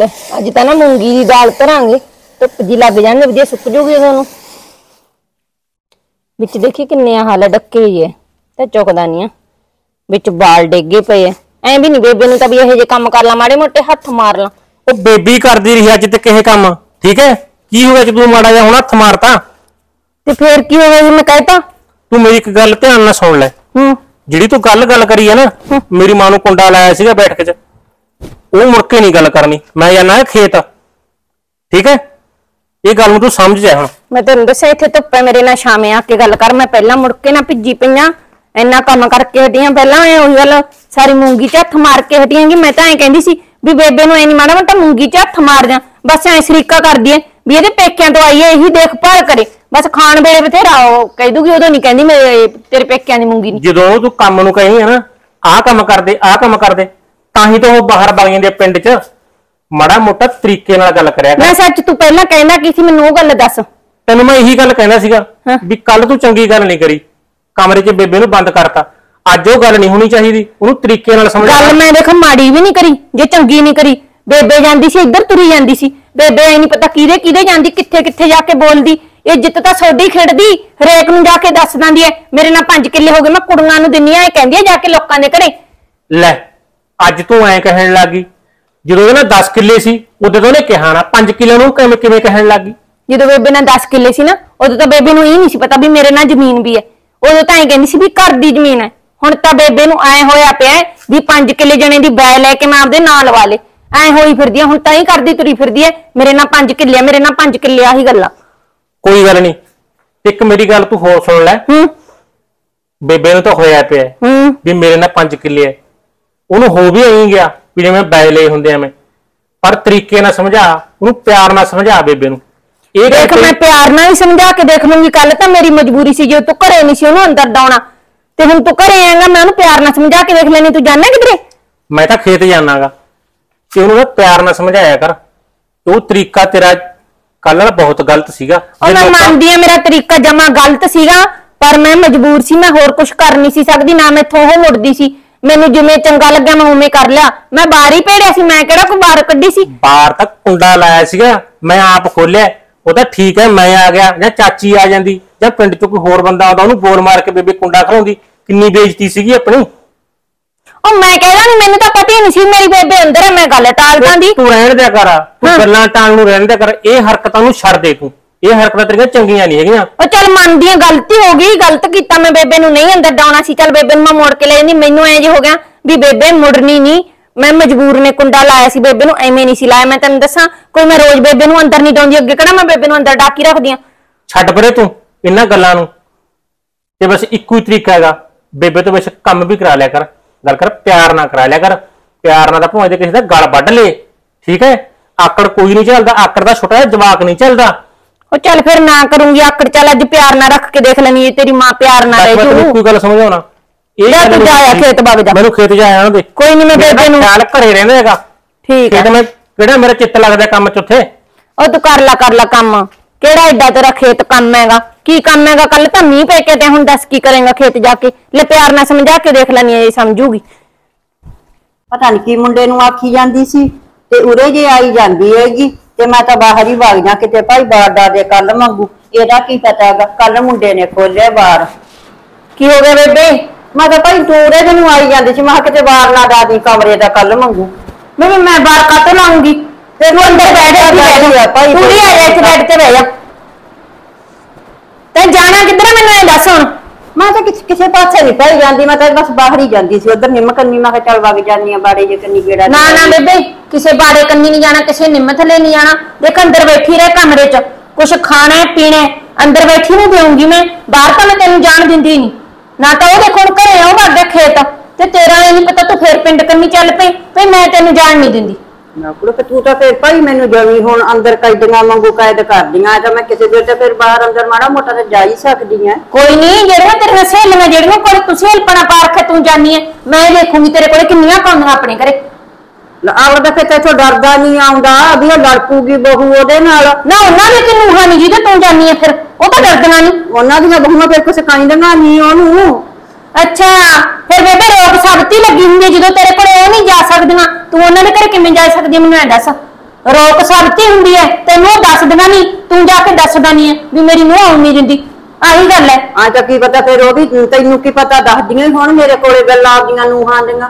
ले अज तो ना मूंगी की दाल धरांगे धुप जी लग जाने वधिया सुक जूगी। उन्होंने बिच देखिए किन्ने हाल डके जे तो चुकदा नहीं, बिच बाल डेगे पे है। ऐ भी नहीं बेबे ने तो भी यह जे काम कर ला, माड़े मोटे हथ मार ला। वो बेबी करती रही अज तक यह काम, ठीक है की हो गया कि तू माड़ा जा हुण हथ मारता ते फिर की हो गया जी? मैं कहता तू मेरी एक गल ध्यान नाल सुण लै, जिहड़ी तू गल करी है ना मेरी मां नूं कुंडा लाया सीगा बैठक च, वो मुड़के नहीं गल करनी। मैं जाना है खेत, ठीक है ये गल तू समझ जा। हुण मैं तेन दस्सिया इत्थे धुप्प है, मेरे नाल शामे आके गल कर। मैं पहला मुड़के ना भिजी पईयां, इन्ना काम करके हटियां, पहला उही गल सारी मूंगी च हथ मार के हटियांगी। मैं तां ऐ कहंदी सी भी बेबे नूं ऐ नहीं माड़ा मोटा मूंगी च हथ मार जा, बस ऐ शरीका करदी है भी इहदे पेकिआं तो आई है इही देखभाल करे, बस खाण वेले बथेरा कह दूगी, उदों नहीं कहंदी मेरे तेरे पेकिआं दी मूंगी नहीं। जदों तू काम नूं कही है ना आह काम कर दे, ताही तो वो बाहर बग जांदी पिंड च। माड़ा मोटा तरीके नाल गल करिया कर। मैं सच तू पहला कहंदा की सी मैनूं ओ गल दस। तैनूं मैं इही गल कहंदा सीगा भी कल तू चंगी गल नहीं करी, कमरे च बेबे नूं बंद करता, अज वो गल नहीं होनी चाहिए। ओनू तरीके नाल समझा। गल मैं देख माड़ी भी नहीं करी जे चंगी नहीं करी। बेबे जांदी सी इधर तुरी जांदी सी, बेबे ऐ नहीं पता किहदे किहदे जांदी, कित्थे कित्थे जाके बोलदी। इज्जत तां सोडी खिड़दी, हरेक नूं जाके दस दिंदी है। मेरे नाल 5 किले हो गए मैं कुड़ियां नूं दिंदी आ, ऐ कहंदी आ जाके लोकां दे घरे। लै अज तू ऐ कहण लग गई, जो ना 10 किले सी उदों तो ने कहा ना 5 किले नूं किवें किवें कहण लग गई। जो बेबे नाल 10 किले सी ना उदों तां बेबे नूं इह नहीं सी पता भी मेरे नाल जमीन भी है, उदों तां ऐ कहंदी सी भी घर दी जमीन है। हुण तां बेबे नूं ऐ होया पिआ भी 5 किले जणे दी बै लै के मैं आपदे नाल लवा ले, ऐ होई फिरदी। हुण तां ही करदी तुरी फिरदी है मेरे नाल 5 किले आ, मेरे नाल 5 किले आही गल्लां। कोई गल नहीं, एक मेरी गल तू होर सुण लै। बेबे नूं तां होया पिआ भी मेरे नाल 5 किले है, ओनू हो भी आई गया भी जिवें बै ले हुंदे एवें, पर तरीके नाल समझा, ओनू प्यार नाल समझा बेबे नूं। इह देख मैं प्यार नाल ही समझा के देख लूंगी। कल तां मेरी मजबूरी सी, जे तू घरे नहीं सी ओनू अंदर दाउणा ते हुण तू घरे आएगा, मैं ओनू प्यार नाल समझा के देख लैनी। तू जाणा किधरे? मैं तां खेत जाणागा। ते ओनू प्यार नाल समझाया कर, ओह तरीका तेरा कल नाल बहुत गलत सीगा। ओह मैं मंनदी आ मेरा तरीका जमा गलत सीगा, पर मैं मजबूर सी, मैं होर कुछ कर नहीं सी सकदी। ना मैथों ओह मुड़दी सी, ਮੈਨੂੰ ਜਿਵੇਂ ਚੰਗਾ ਲੱਗਿਆ ਮੈਂ ਉਵੇਂ ਕਰ ਲਿਆ। ਮੈਂ ਬਾਹਰ ਹੀ ਭੇੜਿਆ ਸੀ, ਮੈਂ ਕਿਹੜਾ ਕੋਈ ਬਾਹਰ ਕੱਢੀ ਸੀ। ਬਾਹਰ ਤਾਂ ਕੁੰਡਾ ਲਾਇਆ ਸੀਗਾ ਮੈਂ ਆਪ ਖੋਲਿਆ। ਉਹ ਤਾਂ ਠੀਕ ਹੈ ਮੈਂ ਆ ਗਿਆ, ਜਾਂ ਚਾਚੀ ਆ ਜਾਂਦੀ ਜਾਂ ਪਿੰਡ ਚੋਂ ਕੋਈ ਹੋਰ ਬੰਦਾ ਆਉਂਦਾ ਉਹਨੂੰ ਬੋਲ ਮਾਰ ਕੇ ਬੇਬੇ ਕੁੰਡਾ ਖਲਾਉਂਦੀ, ਕਿੰਨੀ ਬੇਇੱਜ਼ਤੀ ਸੀਗੀ ਆਪਣੀ। ਉਹ ਮੈਂ ਕਹਿਦਾ ਨਹੀਂ, ਮੈਨੂੰ ਤਾਂ ਪਤਾ ਹੀ ਨਹੀਂ ਸੀ ਮੇਰੀ ਬੇਬੇ ਅੰਦਰ ਹੈ। ਮੈਂ ਗੱਲ ਟਾਲਦਾ ਦੀ ਤੂੰ ਰਹਿਣ ਦਿਆ ਕਰ, ਤੂੰ ਗੱਲਾਂ ਟਾਲ ਨੂੰ ਰਹਿਣ ਦਿਆ ਕਰ। ਇਹ ਹਰਕਤਾਂ ਨੂੰ ਛੱਡ ਦੇ ਤੂੰ, ਇਹ ਹਰਕਤਾਂ ਤੇਰੀਆਂ ਚੰਗੀਆਂ ਨਹੀਂ ਹੈਗੀਆਂ। ਉਹ ਚੱਲ ਮੰਨਦੀ ਆ ਗਲਤੀ ਹੋ ਗਈ, ਗਲਤ ਕੀਤਾ ਮੈਂ। ਬੇਬੇ ਨੂੰ ਨਹੀਂ ਅੰਦਰ ਡਾਉਣਾ ਸੀ, ਚੱਲ ਬੇਬੇ ਨੂੰ ਮੈਂ ਮੋੜ ਕੇ ਲੈ ਜਾਂਦੀ। ਮੈਨੂੰ ਐਂ ਜੇ ਹੋ ਗਿਆ ਵੀ ਬੇਬੇ ਮੁੜਨੀ ਨਹੀਂ, ਮੈਂ ਮਜਬੂਰ ਨੇ ਕੁੰਡਾ ਲਾਇਆ ਸੀ ਬੇਬੇ ਨੂੰ, ਐਵੇਂ ਨਹੀਂ ਸੀ ਲਾਇਆ। ਮੈਂ ਤੈਨੂੰ ਦੱਸਾਂ ਕੋਈ ਮੈਂ ਰੋਜ਼ ਬੇਬੇ ਨੂੰ ਅੰਦਰ ਨਹੀਂ ਡਾਉਂਦੀ, ਅੱਗੇ ਕਿਹੜਾ ਮੈਂ ਬੇਬੇ ਨੂੰ ਅੰਦਰ ਡਾਕੀ ਰੱਖਦੀ ਆ। ਛੱਡ ਪਰੇ ਤੂੰ ਇਹਨਾਂ ਗੱਲਾਂ ਨੂੰ, ਤੇ ਬਸ ਇੱਕੋ ਹੀ ਤਰੀਕਾ ਹੈਗਾ ਬੇਬੇ ਤੋਂ ਬਸ ਕੰਮ ਵੀ ਕਰਾ ਲਿਆ ਕਰ, ਗੱਲ ਕਰ ਪਿਆਰ ਨਾਲ ਕਰਾ ਲਿਆ ਕਰ। ਪਿਆਰ ਨਾਲ ਤਾਂ ਭਾਵੇਂ ਕਿਸੇ ਦਾ ਗਲ ਵੱਢ ਲੇ, ਠੀਕ ਹੈ। ਆਕੜ ਕੋਈ ਨਹੀਂ ਚੱਲਦਾ, ਆਕੜ ਦਾ ਛੋਟਾ ਜਿਹਾ ਜਵਾਕ ਨਹੀਂ ਚੱਲਦਾ। ਉਹ ਚੱਲ ਫਿਰ ਨਾ ਕਰੂੰਗੀ ਆਕੜ, ਚੱਲ ਅੱਜ ਪਿਆਰ ਨਾਲ ਰੱਖ ਕੇ ਦੇਖ ਲੈਣੀ ਏ। ਤੇਰੀ ਮਾਂ ਪਿਆਰ ਨਾਲ ਰਹਿ ਜੂ। ਕੋਈ ਗੱਲ ਸਮਝਾਉਣਾ ਇਹ ਤੂੰ ਜਾਇਆ ਖੇਤ ਬਾਗ ਜਾ, ਮੈਨੂੰ ਖੇਤ ਜਾਇਆ ਨਾ ਦੇ। ਕੋਈ ਨਹੀਂ ਮੈਂ ਬੇਬੇ ਨੂੰ ਨਾਲ ਘਰੇ ਰਹਿੰਦਾ ਹੈਗਾ, ਠੀਕ ਹੈ। ਮੈਂ ਕਿਹੜਾ ਮੇਰਾ ਚਿੱਤ ਲੱਗਦਾ ਕੰਮ ਚ ਉੱਥੇ। ਉਹ ਤੂੰ ਕਰ ਲੈ ਕੰਮ, ਕਿਹੜਾ ਐਡਾ ਤੇਰਾ ਖੇਤ ਕੰਮ ਹੈਗਾ? ਕੀ ਕੰਮ ਹੈਗਾ? ਕੱਲ ਤਾਂ ਮੀਂਹ ਪੈ ਕੇ ਤੇ ਹੁਣ ਦੱਸ ਕੀ ਕਰੇਗਾ ਖੇਤ ਜਾ ਕੇ? ਲੈ ਪਿਆਰ ਨਾਲ ਸਮਝਾ ਕੇ ਦੇਖ ਲੈਣੀ ਏ, ਸਮਝੂਗੀ। ਪਤਾ ਨਹੀਂ ਕੀ ਮੁੰਡੇ ਨੂੰ ਆਖੀ ਜਾਂਦੀ ਸੀ ਤੇ ਉਰੇ ਜੇ ਆਈ ਜਾਂਦੀ ਹੈਗੀ। ਤੇ ਮੈਂ ਤਾਂ ਬਾਹਰ ਹੀ ਵਗ ਜਾ ਕਿਤੇ ਭਾਈ, ਬਾਹਰ ਦਾ ਦੇ ਕੱਲ ਮੰਗੂ। ਇਹਦਾ ਕੀ ਪਤਾ ਹੈਗਾ ਕੱਲ ਮੁੰਡੇ ਨੇ ਖੋਲਿਆ ਬਾਹਰ, ਕੀ ਹੋ ਗਿਆ ਬੇਬੇ? ਮੈਂ ਤਾਂ ਭਾਈ ਦੂਰੇ ਜਿਹਨੂੰ ਆਈ ਜਾਂਦੀ ਸੀ, ਮੈਂ ਕਿਤੇ ਬਾਹਰ ਨਾ ਦਾਦੀ ਕਮਰੇ ਦਾ ਕੱਲ ਮੰਗੂ। ਮੈਂ ਬਾਹਰ ਕੱਟ ਲਾਉਂਗੀ ਤੇ ਤੂੰ ਅੰਦਰ ਬੈਠ ਜਾ ਭਾਈ, ਤੂੰ ਵੀ ਆ ਜਾ ਇੱਥੇ ਬੈਠ ਤੇ ਬਹਿ ਜਾ। ਤੈਂ ਜਾਣਾ ਕਿੱਧਰ ਮੈਨੂੰ ਇਹ ਦੱਸ ਹੁਣ? ਮੈਂ ਤਾਂ ਕਿਸੇ ਪਾਸੇ ਨਹੀਂ ਭਾਈ ਜਾਂਦੀ, ਮੈਂ ਤਾਂ ਬਸ ਬਾਹਰ ਹੀ ਜਾਂਦੀ ਸੀ ਉਧਰ ਨਿੰਮ ਕੰਨੀ। ਮੈਂ ਕਿਹਾ ਚੱਲ ਵਗ ਜਾਂਦੀ ਆ ਬਾੜੇ ਜੇ ਕੰਨੀ ਗੇੜਾ। ਨਾ ਨਾ ਬੇਬੇ ਕਿਸੇ ਬਾੜੇ ਕੰਨੀ ਨਹੀਂ ਜਾਣਾ, ਕਿਸੇ ਨਿੰਮ ਥੱਲੇ ਨਹੀਂ ਜਾਣਾ। ਦੇਖ ਅੰਦਰ ਬੈਠੀ ਰਹਿ ਕਮਰੇ 'ਚ, ਕੁਛ ਖਾਣਾ ਪੀਣਾ ਅੰਦਰ ਬੈਠੀ ਨੂੰ ਦੇਉਂਗੀ ਮੈਂ, ਬਾਹਰ ਤਾਂ ਮੈਂ ਤੈਨੂੰ ਜਾਣ ਦਿੰਦੀ ਨਹੀਂ। ਨਾ ਤਾਂ ਉਹ ਦੇਖੋ ਘਰੇ ਉਹ ਵਗ ਗਿਆ ਖੇਤ, ਤੇ ਤੇਰਾ ਇਹ ਨਹੀਂ ਪਤਾ ਤੂੰ ਫੇਰ ਪਿੰਡ ਕੰਨੀ ਚੱਲ ਪਈ ਭਈ ਮੈਂ ਤੈਨੂੰ ਜਾਣ ਨਹੀਂ ਦਿੰਦੀ। ਨਾ ਕੁੜੇ ਤੂੰ ਤਾਂ ਫੇਰ ਭਾਈ ਮੈਨੂੰ ਜਮੀ ਹੁਣ ਅੰਦਰ ਕੈਦੀਆਂ ਵਾਂਗੂ ਕੈਦ ਕਰਦੀਆਂ ਤਾਂ ਮੈਂ ਕਿਸੇ ਦੇ ਤਾਂ ਫੇਰ ਬਾਹਰ ਅੰਦਰ ਮਾੜਾ ਮੋਟਾ ਤਾਂ ਜਾ ਹੀ ਸਕਦੀ ਐ। ਕੋਈ ਨਹੀਂ ਜਿਹੜੀਆਂ ਤੇਰੀਆਂ ਸਹੇਲੀਆਂ ਜਿਹੜੀਆਂ ਕੋਲ ਤੁਸੀਂ ਹਲਪਣਾ ਪਾਰਖ ਤੂੰ ਜਾਨੀ ਐ, ਮੈਂ ਦੇਖੂੰਗੀ ਤੇਰੇ ਕੋਲੇ ਕਿੰਨੀਆਂ ਪਾਉਂਦੀਆਂ ਆਪਣੇ ਘਰੇ। ਆਵਦਾ ਫੇਰ ਤੈਥੋਂ ਡਰਦਾ ਨਹੀਂ ਆਉਂਦਾ ਵੀ ਉਹ ਲੜਕੂਗੀ ਬਹੂ ਉਹਦੇ ਨਾਲ। ਨਾ ਉਹਨਾਂ ਦੀ ਕਿ ਨੂਹਾਂ ਨਹੀਂ ਜਿਹਦੇ ਤੂੰ ਜਾਨੀ ਐ, ਫਿਰ ਉਹ ਤਾਂ ਡਰਦੀਆਂ ਨਹੀਂ ਉਹਨਾਂ ਦੀਆਂ ਬਹੂਆਂ, ਫਿਰ ਕੁਛ ਕਹਿੰਦੀਆਂ ਨਹੀਂ ਉਹਨੂੰ। ਅੱਛਾ ਫਿਰ ਬੇਬੇ ਰੋਕ ਸਕਤੀ ਲੱਗੀ ਹੁੰਦੀ ਜਦੋਂ ਤੇਰੇ ਕੋਲੇ ਉਹ ਨਹੀਂ ਜਾ ਸਕਦੀਆਂ तू उन्होंने घर किमें जा सकती है, मैं दस रोक सबती होंगी है, तेन दस देना नहीं, तू जाके दसदा नहीं है भी मेरी नूह आउण नहीं दिंदी, आही गल है। आज की पता फिर वो भी तेनू की पता दस दियां ही होण मेरे कोले गल्लां आउंदियां नूहां दियां,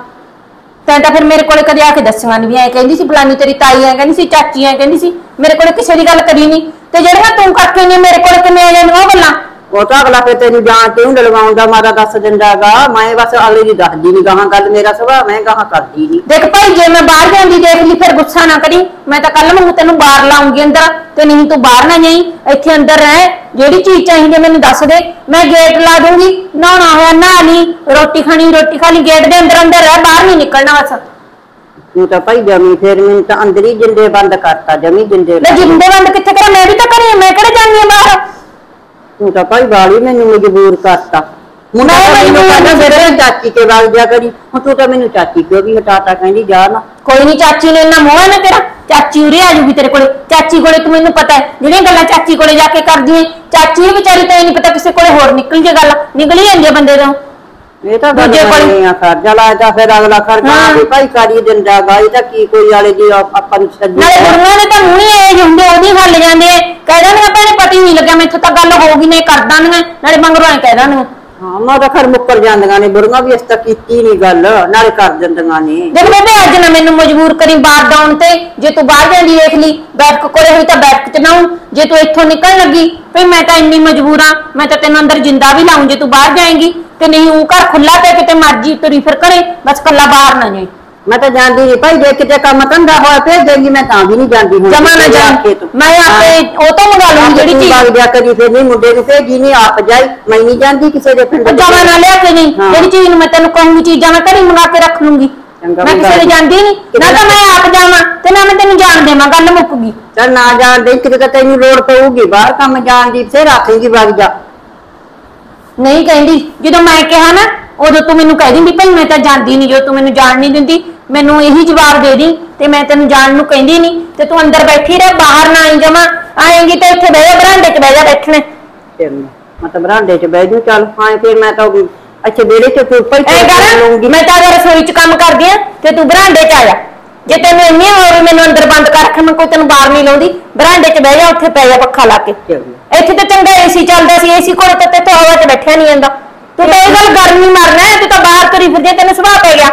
तैं तो फिर मेरे को कदे आके दसियां नहीं भी, ऐ कहंदी सी फलानी तेरी ताई ऐ कहंदी सी, चाची ऐ कहंदी सी, मेरे को किसी की गल करी नहीं, ते जिहड़ियां तू करके नहीं मेरे को किवें आ जांदियां ओह गल्लां। ਉਹ ਤਾਂ ਅਗਲਾ ਫਿਰ ਤੈਨੂੰ ਜਾਂ ਤੂੰ ਲਗਵਾਉਣ ਦਾ ਮਾਰਾ ਦੱਸ ਦਿੰਦਾ ਗਾ, ਮੈਂ ਬਸ ਅਗਲੇ ਦੀ ਦੱਸਦੀ ਨੀ ਗਾਹਾਂ ਗੱਲ, ਮੇਰਾ ਸੁਭਾਅ ਮੈਂ ਗਾਹਾਂ ਕਰਦੀ ਨੀ। ਦੇਖ ਭਾਈ ਜੇ ਮੈਂ ਬਾਹਰ ਜਾਂਦੀ ਦੇਖ ਲਈ ਫਿਰ ਗੁੱਸਾ ਨਾ ਕਰੀ, ਮੈਂ ਤਾਂ ਕੱਲ ਨੂੰ ਤੈਨੂੰ ਬਾਹਰ ਲਾਉਂਗੀ ਅੰਦਰ, ਤੇ ਨਹੀਂ ਤੂੰ ਬਾਹਰ ਨਾ ਜਾਈ, ਇੱਥੇ ਅੰਦਰ ਰਹਿ, ਜਿਹੜੀ ਚੀਜ਼ ਚਾਹੀਦੀ ਮੈਨੂੰ ਦੱਸ ਦੇ, ਮੈਂ ਗੇਟ ਲਾ ਦੂੰਗੀ, ਨਹਾਉਣਾ ਹੋਇਆ ਨਹਾ ਲਈ, ਰੋਟੀ ਖਾਣੀ ਰੋਟੀ ਖਾ ਲਈ, ਗੇਟ ਦੇ ਅੰਦਰ ਅੰਦਰ ਰਹਿ, ਬਾਹਰ ਨੀ ਨਿਕਲਣਾ ਬਸ। ਤੂੰ ਤਾਂ ਭਾਈ ਜਮੀ ਫਿਰ ਮੈਨੂੰ ਤਾਂ ਅੰਦਰ ਹੀ ਜਿੰਦੇ ਬੰਦ ਕਰਤਾ, ਜਮੀ ਜਿੰਦੇ ਜਿੰਦੇ ਬੰਦ ਕਿੱਥੇ ਕਰਾਂ, ਮੈਂ ਵੀ ਤਾਂ ਘਰੇ, ਮੈਂ ਕਿਹੜੇ ਜਾਂਦੀ ਆ ਬਾਹਰ। तू तो भाई वाली मैनू मजबूर करता, चाची के वाल जा करी, तू तो मैनू चाची क्यों भी हटाता, कहती जा ना कोई नी, चाची ने इन्ना मोह ना तेरा, चाची उरे आ जूगी तेरे को, चाची को तू मैनू पता है जिहड़ियां गल्लां चाची को जाके कर दी, चाची बेचारी तो नहीं पता किसी कोले होर निकल जे गल निकली जांदी बंदे तो ਇਹ ਤਾਂ ਦੂਜੇ ਕੋਲ ਖਰਚਾ ਲਾਇਆ ਤਾਂ ਫਿਰ ਅਗਲਾ ਖਰਚਾ ਵੀ ਭਾਈ ਕਰੀ ਦਿੰਦਾ ਗਾ, ਇਹ ਤਾਂ ਕੀ ਕੋਈ ਵਾਲੇ ਜੀ ਆਪਾਂ ਨੂੰ ਛੱਡਣਾ ਨਹੀਂ, ਉਹਨਾਂ ਨੇ ਤਾਂ ਹੁਣੇ ਆਏ ਹੁੰਦੇ ਉਹਦੀ ਹੱਲ ਜਾਂਦੇ ਕਹਿ ਦਿੰਦੇ ਆਪਾਂ ਨੇ ਪਤਾ ਹੀ ਨਹੀਂ ਲੱਗਿਆ ਮੈਥੋਂ ਤਾਂ ਗੱਲ ਹੋਊਗੀ ਨਹੀਂ ਕਰ ਦਾਂਗੇ, ਨਾਲੇ ਮੰਗਰੋਂ ਕਹਿ ਦਾਂਗੇ। ਹਾਂ ਮੈਂ ਤਾਂ ਖਰ ਮੁੱਕਰ ਜਾਂਦੀਆਂ ਨੇ ਬੁਰਗਾ ਵੀ ਇਸ ਤਾਂ ਕੀਤੀ ਨਹੀਂ ਗੱਲ, ਨਾਲੇ ਕਰ ਦਿੰਦੀਆਂ ਨੇ। ਦੇਖ ਬੇਬੇ ਅੱਜ ਨਾ ਮੈਨੂੰ ਮਜਬੂਰ ਕਰੀ ਬਾਹਰ ਡਾਉਣ ਤੇ, ਜੇ ਤੂੰ ਬਾਹਰ ਜਾਂਦੀ ਦੇਖ ਲਈ ਬੈਠਕ ਕੋਲੇ ਹੋਈ ਤਾਂ ਬੈਠਕ ਚ ਨਾ, ਜੇ ਤੂੰ ਇੱਥੋਂ ਨਿਕਲਣ ਲੱਗੀ ਫਿਰ ਮੈਂ ਤਾਂ ਇੰਨੀ ਮਜਬੂਰ ਆ, ਮੈਂ ਤਾਂ ਤੈਨੂੰ ਅੰਦਰ ਜਿੰਦਾ ਵੀ ਲਾਉਂ ਜੇ ਤੂੰ ਬਾਹਰ ਜਾਏਂਗੀ, ਤੇ ਨਹੀਂ ਉਹ ਘਰ ਖੁੱਲਾ ਤੇ ਕਿਤੇ ਮਰਜੀ ਤੁਰੀ ਫਿਰ ਕਰੇ, ਬਸ ਕੱਲਾ ਬਾਹਰ ਨਾ ਜਾਈ। ਮੈਂ ਤਾਂ ਜਾਂਦੀ ਨਹੀਂ ਭਾਈ, ਜੇ ਕਿਤੇ ਕੰਮ ਧੰਦਾ ਹੋਇਆ ਭੇਜੇਗੀ ਮੈਂ ਤਾਂ ਵੀ ਨਹੀਂ ਜਾਂਦੀ, ਜਮਾ ਨਾ ਜਾਈ, ਮੈਂ ਆਪੇ ਉਹ ਤੋਂ ਮੰਗਾ ਲੂੰਗੀ ਜਿਹੜੀ ਚੀਜ਼ ਮੰਗ ਲਿਆ ਕਰੀ, ਫਿਰ ਨਹੀਂ ਮੁੰਡੇ ਨੂੰ ਭੇਜੀ ਨਹੀਂ ਆਪ ਜਾਈ, ਮੈਂ ਨਹੀਂ ਜਾਂਦੀ ਕਿਸੇ ਦੇ ਪਿੰਡ, ਜਮਾ ਨਾ ਲਿਆ ਕੇ ਨਹੀਂ ਜਿਹੜੀ ਚੀਜ਼ ਮੈਂ ਤੈਨੂੰ ਕਹੂੰਗੀ ਚੀਜ਼ਾਂ ਮੈਂ ਘਰੇ ਮੰਗਾ ਕੇ ਰੱਖ ਲੂੰਗੀ, ਮੈਂ ਕਿਸੇ ਦੇ ਜਾਂਦੀ ਨਹੀਂ, ਨਾ ਤਾਂ ਮੈਂ ਆਪ ਜਾਵਾਂ ਤੇ ਨਾ ਮੈਂ ਤੈਨੂੰ ਜਾਣ ਦੇਵਾਂ, ਗੱਲ ਮੁੱਕ ਗਈ। ਚੱਲ ਨਾ ਜਾਣ ਦੇ, ਕਿਤੇ ਤੈਨੂੰ ਲੋੜ ਪਊਗੀ ਬਾਹਰ ਕੰਮ ਜਾਣ ਦੀ ਫਿਰ ਆਖੇਗੀ ਵਗ ਜਾ, नहीं कहती जो मैं कहा ना उदो तू मैनू कह दी भाई मैं तो जाती नहीं, जो तू मैनू जान नहीं दिंदी मैनू यही जवाब दे दी, ते मैं तेन जान नू कहती नहीं, ते तू अंदर बैठी रह, बाहर ना आई जावा, आएगी तो इत्थे बह जा बरांडे च बह जा, बैठने मैं तो बरांडे च बह जू, चल हाँ फिर मैं तो अच्छे बेड़े च लूंगी, मैं तो रसोई च काम कर दिया ते तू बरांडे च आ जा, जे तेन इन्नी हो मैनू अंदर बंद कर रख, मैं कोई तेन बाहर नहीं लाउंदी, बरांडे च बह जा, उत्थे पै जा पक्खा ला के, ਇੱਥੇ ਤਾਂ ਚੰਗਾ ਏਸੀ ਚੱਲਦਾ ਸੀ, ਏਸੀ ਕੋਲ ਤਾਂ ਤੇਥੋਂ ਹਵਾ ਚ ਬੈਠਿਆ ਨਹੀਂ ਜਾਂਦਾ, ਤੂੰ ਤਾਂ ਇਹ ਗੱਲ ਗਰਮੀ ਮਰਨਾ, ਤੂੰ ਤਾਂ ਬਾਹਰ ਤੁਰੀ ਫਿਰਦੀ, ਤੈਨੂੰ ਸੁਭਾਅ ਪੈ ਗਿਆ।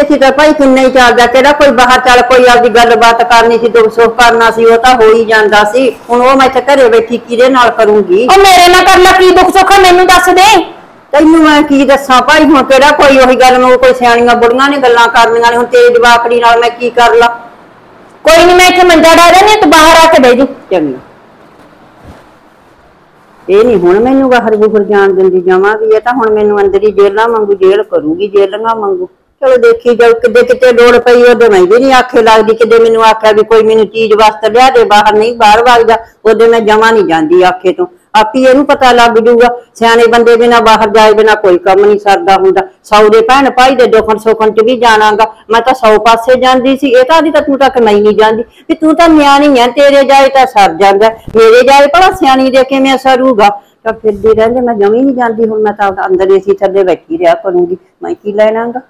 ਏਸੀ ਤਾਂ ਭਾਈ ਕਿੰਨਾ ਹੀ ਚੱਲਦਾ, ਕਿਹੜਾ ਕੋਈ ਬਾਹਰ ਚੱਲ ਕੋਈ ਆਪਦੀ ਗੱਲਬਾਤ ਕਰਨੀ ਸੀ, ਦੁੱਖ ਸੁੱਖ ਕਰਨਾ ਸੀ, ਉਹ ਤਾਂ ਹੋ ਹੀ ਜਾਂਦਾ ਸੀ, ਹੁਣ ਉਹ ਮੈਂ ਇੱਥੇ ਘਰੇ ਬੈਠੀ ਕਿਹਦੇ ਨਾਲ ਕਰੂੰਗੀ। ਉਹ ਮੇਰੇ ਨਾਲ ਕਰ ਲੈ, ਕੀ ਦੁੱਖ ਸੁੱਖ ਆ ਮੈਨੂੰ ਦੱਸ ਦੇ, ਤੈਨੂੰ ਮੈਂ ਕੀ ਦੱਸਾਂ ਭਾਈ, ਹੁਣ ਕਿਹੜਾ ਕੋਈ ਉਹੀ ਗੱਲ ਨੂੰ ਕੋਈ ਸਿਆਣੀਆਂ ਬੁੜੀਆਂ ਨੇ ਗੱਲਾਂ ਕਰਨੀਆਂ ਨੇ, ਹੁਣ ਤੇਰੀ ਜਵਾਕੜੀ ਨਾਲ ਮੈਂ ਕੀ ਕਰ ਲਾਂ। ਕੋਈ ਨੀ ਮੈਂ ਇੱਥੇ ਮੰਜਾ ਡਾ ਦੇਣੀ, ਤੂੰ ਬਾਹਰ ਆ ਕੇ ਬਹਿ ਜੀ। ਚੰਗਾ ਇਹ ਨੀ ਹੁਣ ਮੈਨੂੰ ਬਾਹਰ ਬੁਹਰ ਜਾਣ ਦਿੰਦੀ ਜਾਵਾਂ ਵੀ, ਇਹ ਤਾਂ ਹੁਣ ਮੈਨੂੰ ਅੰਦਰ ਹੀ ਜੇਲਾਂ ਮੰਗੂ, ਜੇਲ ਕਰੂਗੀ ਜੇਲਾਂ ਮੰਗੂ, ਚਲੋ ਦੇਖੀ ਜਾਓ ਕਿੱਦੇ ਕਿਤੇ ਲੋੜ ਪਈ ਉਹਦੇ ਮੈਂ ਵੀ ਨੀ ਆਖੇ ਲੱਗਦੀ, ਕਿਤੇ ਮੈਨੂੰ ਆਖਿਆ ਵੀ ਕੋਈ ਮੈਨੂੰ ਚੀਜ਼ ਵਾਸਤੇ ਲਿਆ ਦੇ ਬਾਹਰ, ਨਹੀਂ ਬਾਹਰ ਵਗ ਜਾ, ਉਹਦੇ ਮੈਂ ਜਮਾ ਨੀ ਜਾਂਦੀ ਆਖੇ ਤੋਂ, ਆਪੀ ਇਹਨੂੰ ਪਤਾ ਲੱਗ ਜੂਗਾ, ਸਿਆਣੇ ਬੰਦੇ ਬਿਨਾਂ ਬਾਹਰ ਜਾਏ ਬਿਨਾਂ ਕੋਈ ਕੰਮ ਨੀ ਸਰਦਾ ਹੁੰਦਾ, ਸੌ ਦੇ ਭੈਣ ਭਾਈ ਦੇ ਦੁੱਖਣ ਸੁੱਖਣ ਚ ਵੀ ਜਾਣਾ ਗਾ, ਮੈਂ ਤਾਂ ਸੌ ਪਾਸੇ ਜਾਂਦੀ ਸੀ, ਇਹ ਤਾਂ ਆਦੀ ਤਾਂ ਤੂੰ ਤਾਂ ਕਮਾਈ ਨੀ ਜਾਂਦੀ ਵੀ, ਤੂੰ ਤਾਂ ਨਿਆਣੀ ਆ, ਤੇਰੇ ਜਾਏ ਤਾਂ ਸਰ ਜਾਂਦਾ, ਮੇਰੇ ਜਾਏ ਭਲਾ ਸਿਆਣੀ ਦੇ ਕਿਵੇਂ ਸਰੂਗਾ, ਤਾਂ ਫਿਰਦੀ ਰਹਿੰਦੇ ਮੈਂ ਜਮੀ ਨੀ ਜਾਂਦੀ, ਹੁਣ ਮੈਂ ਤਾਂ ਅੰਦਰ ਏਸੀ ਥੱਲੇ ਬੈਠੀ ਰਿਹਾ ਕਰੂੰਗੀ, ਮੈਂ ਕੀ ਲੈਣਾ ਗਾ।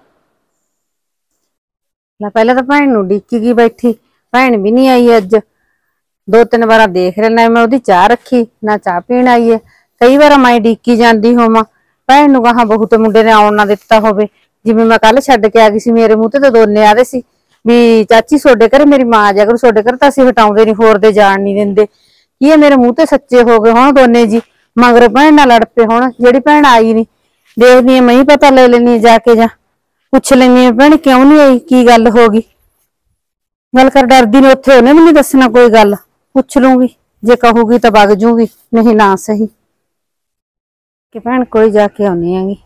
ਲੈ ਪਹਿਲਾਂ ਤਾਂ ਭੈਣ ਨੂੰ ਡੀਕੀ ਗਈ ਬੈਠੀ, ਭੈਣ ਵੀ ਨੀ ਆਈ ਅੱਜ, दो तीन बार देख रहे ना, मैं ओदी चाह रखी ना चाह पीण आई है, कई बार मैं डीकी जाती होवां, भैन नूं कहां बहुत मुंडे ने आउण ना दित्ता होवे, जिवें मैं कल छड्ड के आ गई सी, मेरे मूंह ते दोने आदे सी भी चाची सोडे घर मेरी मां आ जा करू, सोडे घर तां असीं हटाउंदे नहीं, होर दे जाण नहीं दिंदे, की है मेरे मूंह ते सच्चे हो गए हुण दोने जी, मगर भैन नाल लड़ पे हुण, जिहड़ी भैन आई नहीं देखदी मैं ही पता ले लैनी जाके, जा पुछ लैनी भैन क्यों नहीं आई, की गल हो गई, गल कर डरदी ने उत्थे उहने भी नहीं दसणा, कोई गल पूछ लूंगी, जे कहूगी तो वग जूंगी, नहीं ना सही कि भैन कोई जाके आने आगी।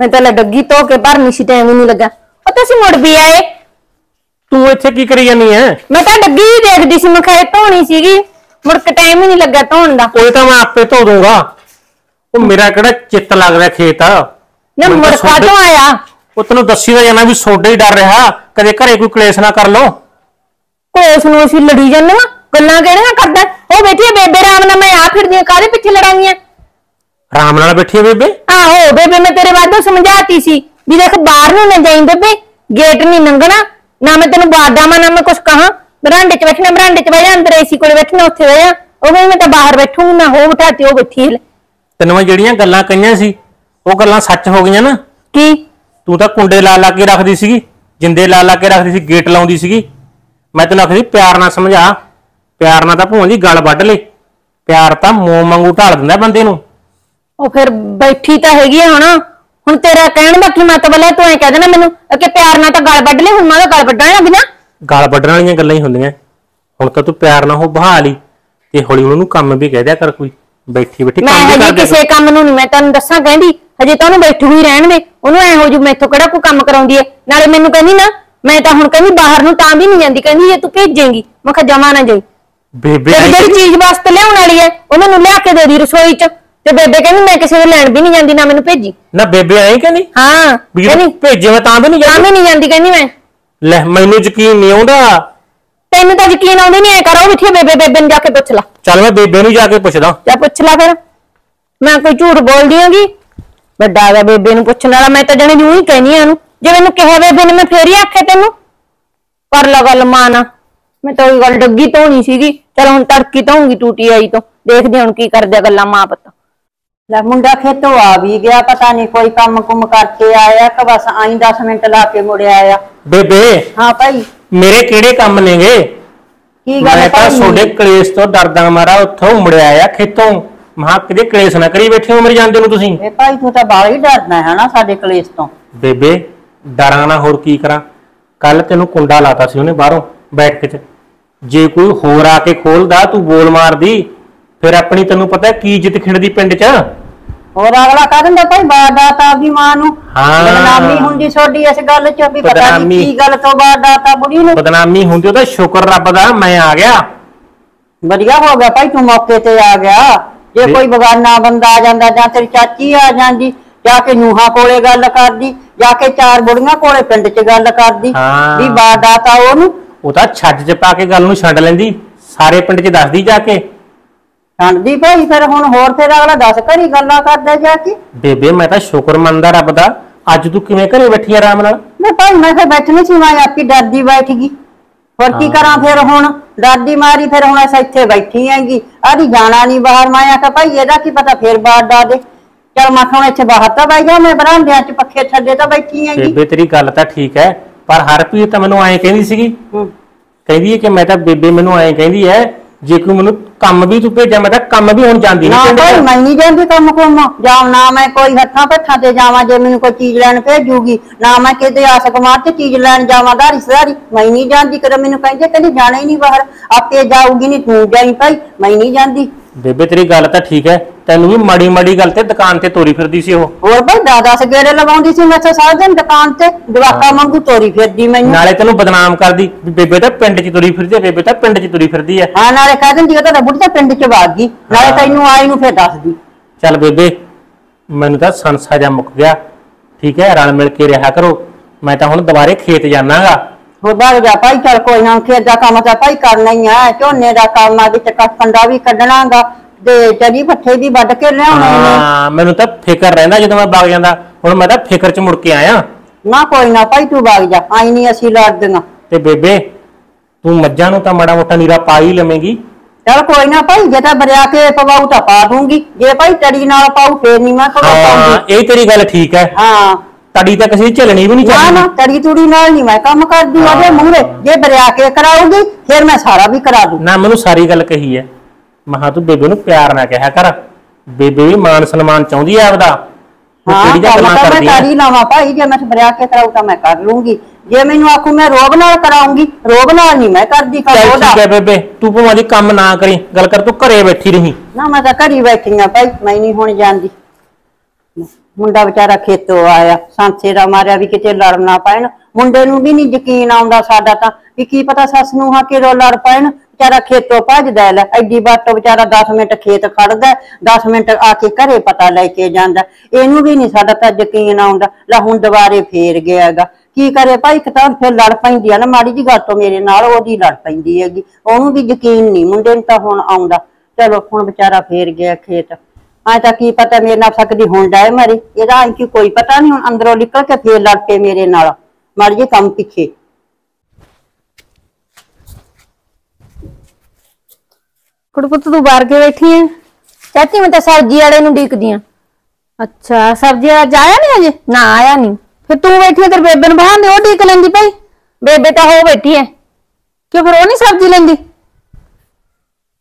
मैं तो डगी धो के भरनी सी, टाइम ही नहीं लगा, मुड़ भी आए, तू इत्थे की करी जानी है, मैं तो डगी ही देखदी सी, मैं खैर धोनी सीगी, मुड़ के टाइम ही नहीं लगा धोण दा, कोई तां मैं आपे धो दूंगा, ਉਹ ਮੇਰਾ ਕਿਹੜਾ ਚਿੱਤ ਲੱਗ ਰਿਹਾ ਖੇਤ ਨਾ ਮੁਰਖਾ ਤੋਂ ਆਇਆ ਉਹ ਤੈਨੂੰ ਦੱਸੀ ਦਾ ਜਾਣਾ ਵੀ ਸੋਡੇ ਹੀ ਡਰ ਰਿਹਾ ਕਦੇ ਘਰੇ ਕੋਈ ਕਲੇਸ਼ ਨਾ ਕਰ ਲੋ ਕੋਸ ਨੂੰ ਅਸੀਂ ਲੜੀ ਜਾਂਦੇ ਆ ਗੱਲਾਂ ਕਿਹੜੀਆਂ ਕਰਦਾ ਉਹ ਬੈਠੀ ਬੇਬੇ ਰਾਮ ਨਾਲ ਮੈਂ ਆ ਫਿਰਦੀ ਕਾਹਦੇ ਪਿੱਛੇ ਲੜਾਂਗੀਆਂ ਰਾਮ ਨਾਲ ਬੈਠੀ ਬੇਬੇ ਆਹੋ ਬੇਬੇ ਮੈਂ ਤੇਰੇ ਬਾਦੋਂ ਸਮਝਾਤੀ ਸੀ ਵੀ ਦੇਖ ਬਾਹਰ ਨੂੰ ਨਾ ਜਾਈਂ ਬੇਬੇ गेट नहीं लंघना ना मैं तेन बादा ना मैं कुछ कहा बरांडे च बैठना बरांडे च बह अंदर एसी को बैठना उत्थे बह जा मैं बाहर बैठू ना हो बिठाती हो बैठी तेन मैं जेड़ियां गल्लां कहियां सी ओह गल्लां सच हो गईयां ना की तू तां कुंडे ला ला के रखदी सी जिंदे ला ला के रखदी सी गेट लाउंदी सी मैं तेन आखदी प्यार नाल समझा प्यार नाल तां भूं दी गल वढ ले प्यार तां मोह वांगू ढाल दिंदा बंदे नूं ओह फिर बैठी तां हैगी हुण ਹੁਣ ਤੇਰਾ ਕਹਿਣ ਦਾ ਕੀ ਮਤਲਬ ਹੈ ਤੂੰ ਐ ਕਹਿ ਦੇਣਾ ਮੈਨੂੰ ਕਿ ਪਿਆਰ ਨਾਲ ਤਾਂ ਗਲ ਵੱਢ ਲਈ ਹੁਣ ਮੈਂ ਤਾਂ ਗਲ ਵੱਢਣ ਲੱਗੀ ਨਾ ਗਲ ਵੱਢਣ ਵਾਲੀਆਂ ਗੱਲਾਂ ਹੀ ਹੁੰਦੀਆਂ ਹੁਣ ਤਾਂ ਤੂੰ ਪਿਆਰ ਨਾਲ ਉਹ ਬਹਾ ਲਈ ਤੇ ਹੌਲੀ ਉਹਨੂੰ ਕੰਮ ਵੀ ਕਹਿ ਦਿਆ ਕਰ ਕੋਈ ਬੈਠੀ ਬੈਠੀ ਕੰਮ ਕਰ ਮੈਂ ਕਿਸੇ ਕੰਮ ਨੂੰ ਨਹੀਂ ਮੈਂ ਤੈਨੂੰ ਦੱਸਾਂ ਕਹਿੰਦੀ ਹਜੇ ਤਾਂ ਉਹਨੂੰ ਬੈਠੂ ਹੀ ਰਹਿਣ ਦੇ ਉਹਨੂੰ ਐ ਹੋ ਜੂ ਮੈਥੋਂ ਕਿਹੜਾ ਕੋਈ ਕੰਮ ਕਰਾਉਂਦੀ ਐ ਨਾਲੇ ਮੈਨੂੰ ਕਹਿੰਦੀ ਨਾ ਮੈਂ ਤਾਂ ਹੁਣ ਕਹਿੰਦੀ ਬਾਹਰ ਨੂੰ ਤਾਂ ਵੀ ਨਹੀਂ ਜਾਂਦੀ ਕਹਿੰਦੀ ਜੇ ਤੂੰ ਭੇਜੇਂਗੀ ਮੈਂ ਕਿਹਾ ਜਮਾ ਨਾ ਜਾਈ ਬੇਬੇ ਜਿਹੜੀ ਚੀਜ਼ ਵਾਸਤੇ ਲਿਆਉਣ ਵਾਲੀ ਐ ਉਹਨਾਂ ਨੂੰ ਲਿਆ ਕੇ ਦੇ ਦੀ ਰਸੋਈ ਚ ਤੇ ਬੇਬੇ ਕਹਿੰਦੀ ਮੈਂ ਕਿਸੇ ਨੂੰ ਲੈਣ ਵੀ ਨਹੀਂ ਜਾਂਦੀ ਨਾ ਮੈਨੂੰ ਭੇਜੀ ਨਾ ਬੇਬੇ ਐਂ ਕਹਿੰਦੀ ਹਾਂ ਕਹਿੰਦੀ ਭੇਜੇ ਮੈਂ ਤਾਂ ਵੀ ਨਹੀਂ ਜਾਂਦੀ ਕਹਿੰਦੀ ਮੈਂ ਲੈ ਮੈਨੂੰ ਯਕੀਨ ਨਹੀਂ ਆਉਂਦਾ ਤੈਨੂੰ ਤਾਂ ਯਕੀਨ ਆਉਂਦੀ ਨਹੀਂ ਐ ਕਰ ਉਹ ਬਿਠੀ ਬੇਬੇ ਨੂੰ ਜਾ ਕੇ ਪੁੱਛ ਲੈ ਚੱਲ ਮੈਂ ਬੇਬੇ ਨੂੰ ਜਾ ਕੇ ਪੁੱਛਦਾ ਜਾਂ ਪੁੱਛ ਲੈ ਫਿਰ ਮੈਂ ਕੋਈ ਝੂਠ ਬੋਲਦੀ ਹਾਂਗੀ ਵੱਡਾ ਦਾ ਬੇਬੇ ਨੂੰ ਪੁੱਛਣ ਵਾਲਾ ਮੈਂ ਤਾਂ ਜਣੇ ਨੂੰ ਹੀ ਕਹਿੰਦੀ ਆ ਉਹਨੂੰ ਜੇ ਮੈਨੂੰ ਕਿਹਾ ਬੇਬੇ ਨੇ ਮੈਂ ਫੇਰ ਹੀ ਆਖਿਆ ਤੈਨੂੰ ਕਰ ਲਾ ਗੱਲ ਮਾਨ ਮੈਂ ਤਾਂ ਉਹ ਗੱਲ ਡੱਗੀ ਧੋਣੀ ਸੀਗੀ ਚੱਲ ਹੁਣ ਤੜਕੀ ਧੋਊਂਗੀ ਟੂਟੀ ਆਈ ਤੋਂ ਦੇਖਦੇ ਹੁਣ ਕੀ ਕਰਦੇ ਗੱਲਾਂ ਮਾਂ ਪੁੱਤ मुंडा खेतों आ भी गया पता नहीं कोई काम कुम करके आया कि बस आई 10 मिनट ला के मुड़े आया बेबे हाँ भाई मेरे केड़े काम लेंगे मैं तां सोडे कलेश तो डरदा मारा उत्थों मुड़े आया खेतों मां किदे कलेश ना करी बैठे हो मेरे जांदे नूं तुसीं ए भाई तू तां बाल ही डरदा है ना साडे कलेश तो बेबे डरां ना होर की करा कल तैनूं कुंडा लाता सी उहने बाहरों बैठ के जे कोई होर आ के खोलदा तू बोल मार दी फिर अपनी तेन पता की इज्जत खिंडदी पिंड च और अगला कह दिंदा भाई वारदात आपदी मां नूं बदनामी हुंदी सोडी इस गल च भी पता नहीं की गल तो वारदात बुढ़ी नूं बदनामी हुंदी ओदा शुक्र रब दा मैं आ गया वधिया हो गया भाई तू मौके ते आ गया जे कोई बगाना बंदा आ जांदा जां तेरी चाची आ जांदी जाके नूहा कोले गल करदी जाके चार बुढ़ियां कोले पिंड च गल करदी भी वारदात आ ओनूं ओदा छज च पा के गल नूं छंड लैंदी सारे पिंड च दसदी जाके छंडदी भाई फिर हुण होर तेरा अगला 10 घरी गल्लां करदा जाके बेबे मैं तां शुक्र मंदा रब दा अज तू किवें घरे बैठी आ आराम नाल मैं भाई मैं तां बैठनी सी मैं आपी डरदी बैठ गई होर की करां फिर हुण डरदी मारी फिर हुण असां इत्थे बैठी आंगी आदी जाणा नहीं बाहर मैं आखा भाई इहदा की पता फिर बाहर डा दे चल मैं हुण इत्थे बाहर तां बह जा मैं बरांडे च पक्खे थल्ले तां बैठी आंगी बेबे तेरी गल तां ठीक है पर हरप्रीत मैनूं ऐं कहंदी सीगी कहंदी है कि मैं तां बेबे मैनूं ऐं कहंदी है जे कोई मैनूं ਕੰਮ ਵੀ ਤੂੰ ਭੇਜਿਆ ਮੈਂ ਤਾਂ ਕੰਮ ਵੀ ਹੁਣ ਜਾਂਦੀ ਨਹੀਂ ਭਾਈ ਮੈਂ ਨਹੀਂ ਜਾਂਦੀ ਕੰਮ ਕੋਮ ਜਾਂ ਨਾ ਮੈਂ ਕੋਈ ਹੱਥਾਂ ਪੱਠਾਂ ਤੇ ਜਾਵਾਂ ਜੇ ਮੈਨੂੰ ਕੋਈ ਚੀਜ਼ ਲੈਣ ਭੇਜੂਗੀ ਨਾ ਮੈਂ ਕਿਤੇ ਆਸ ਕਮਾਰ ਤੇ ਚੀਜ਼ ਲੈਣ ਜਾਵਾਂਗਾ ਰਿਸ਼ਤੇਦਾਰੀ ਮੈਂ ਨਹੀਂ ਜਾਂਦੀ ਕਰ ਮੈਨੂੰ ਕਹਿੰਦੇ ਕਹਿੰਦੀ ਜਾਣਾ ਹੀ ਨਹੀਂ ਬਾਹਰ ਆਪੇ ਜਾਊਗੀ ਨਹੀਂ ਤੂੰ ਜਾਈ ਭਾਈ ਮੈਂ ਨਹੀਂ ਜਾਂਦੀ ਬੇਬੇ ਤੇਰੀ ਗੱਲ ਤਾਂ ਠੀਕ ਹੈ ਤੈਨੂੰ ਵੀ ਮਾੜੀ ਮਾੜੀ ਗੱਲ ਤੇ ਦੁਕਾਨ ਤੇ ਤੋਰੀ ਫਿਰਦੀ ਸੀ ਉਹ ਹੋਰ ਭਾਈ 10 ਗੇੜੇ ਲਵਾਉਂਦੀ ਸੀ ਮੈਂ ਸਾਰਾ ਦਿਨ ਦੁਕਾਨ ਤੇ ਜਵਾਕਾ ਵਾਂਗੂ ਤੋਰੀ ਫਿਰਦੀ ਮੈਨੂੰ ਨਾਲੇ ਤੈਨੂੰ ਬਦਨਾਮ ਕਰਦੀ ਬੇਬੇ ਤਾਂ ਪਿੰਡ 'ਚ ਤੋਰੀ ਫਿਰਦੀ ਹੈ ਐ ਹਾਂ ਨਾਲੇ ਕਹਿ ਦਿੰਦੀ ਉਹ ਤਾਂ ਬੁੱਢਾ ਪਿੰਡ 'ਚ ਵਾਗ ਗਈ ਨਾਲੇ ਤੈਨੂੰ ਆਈ ਨੂੰ ਫਿਰ ਦੱਸਦੀ ਚੱਲ ਬੇਬੇ ਮੈਨੂੰ ਤਾਂ ਸੰਸਾ ਜਾ ਮੁੱਕ ਗਿਆ ਠੀਕ ਹੈ ਰਲ ਮਿਲ ਕੇ ਰਿਹਾ ਕਰੋ ਮੈਂ ਤਾਂ ਹੁਣ ਦੁਬਾਰੇ ਖੇਤ ਜਾਣਾਗਾ ਹੋਰ ਬਾਗ ਜਾ ਭਾਈ ਚੱਲ ਕੋਈ ਨਾ ਖੇਤ ਦਾ ਕੰਮ ਤਾਂ ਭਾਈ ਕਰਨਾ ਹੀ ਆ ਝੋਨੇ ਦਾ ਕੰਮ ਆ ਵਿੱਚ ਕੰਡਾ ਵੀ ਕੱਢਣਾਗਾ चली पठे भी वढ के लिया मेनू तो फिकर रहा जो मैं भाग जाता हूं मैं तो फिकर च मुड़के आया ना कोई ना भाई तू भाग जा आई नहीं असि लड़दियां ते बेबे तू मज्जां नूं तां माड़ा मोटा नीरा पा ही लवेंगी चल कोई ना भाई जे तां बरिया के पवाऊ तां पा दूंगी जे भाई तड़ी नाल पाऊ फेर नहीं मैं कोई पाऊंगी ए तेरी गल ठीक है हां तड़ी तां किसी झलनी भी नहीं चाहिदी ना तड़ी तुड़ी नाल नहीं मैं काम करदी ओदे मूहरे जे बरिया के कराऊंगी फिर मैं सारा भी करा दूं ना मैनू सारी गल कही है महा तू बेबे नूं प्यार ना कहा कर बेबे भी मान सन्मान चाहुंदी है आपदा हां मैं तारी लावा भाई जे मैं बरिया के कराऊ तां मैं कर लूंगी जे मैनू आखू मैं रोब नाल कराऊंगी रोब नाल नहीं मैं करदी करो ठीक है बेबे तू भवां दी काम ना करी गल कर तू घरे बैठी रही ना मैं तां घरी बैठी हां भाई मैं नहीं हुण जांदी मुंडा बेचारा खेतों आया सांसे दा मारिया भी किते लड़ ना पैण मुंडे नूं भी नहीं यकीन आउंदा साडा तां भी की पता सस नूं हां किरो लड़ पैण बेचारा खेतों भजदा है, एडी बातों बेचारा 10 मिनट खेत खड़दा, 10 मिनट आके घरे पता लेके जांदा, इहनूं भी नहीं साडा तां यकीन आउंदा। ला हुण दुबारे फेर गया गा, की करे भाई, एक तां फिर लड़ पैंदी आ ना माड़ी जी गल तों मेरे नाल, ओहदी लड़ पैंदी हैगी, ओहनूं भी यकीन नहीं मुंडे नूं तां हुण आउंदा। चलो हुण बेचारा फेर गया खेत, ऐ तां की पता मेरे नाल सकदी हुण डाए मारी, इहदा ऐ कि कोई पता नहीं, हुण अंदरों निकल के फेर लड़ पे मेरे नाल माड़ी जी कम पिछे। कुड़ी पुत तू बाहर के बैठी है? चाची मैं तो सब्जी वाले नूं ढीकदी आं। अच्छा सब्जी वाला जाया नहीं अजे? ना आया नहीं। फिर तू बैठी है तेरे बेबे नूं बहांदे, ओह ढीक लैंदी भाई। बेबे तो हो बैठी है, क्यों फिर ओह नहीं सब्जी लैंदी?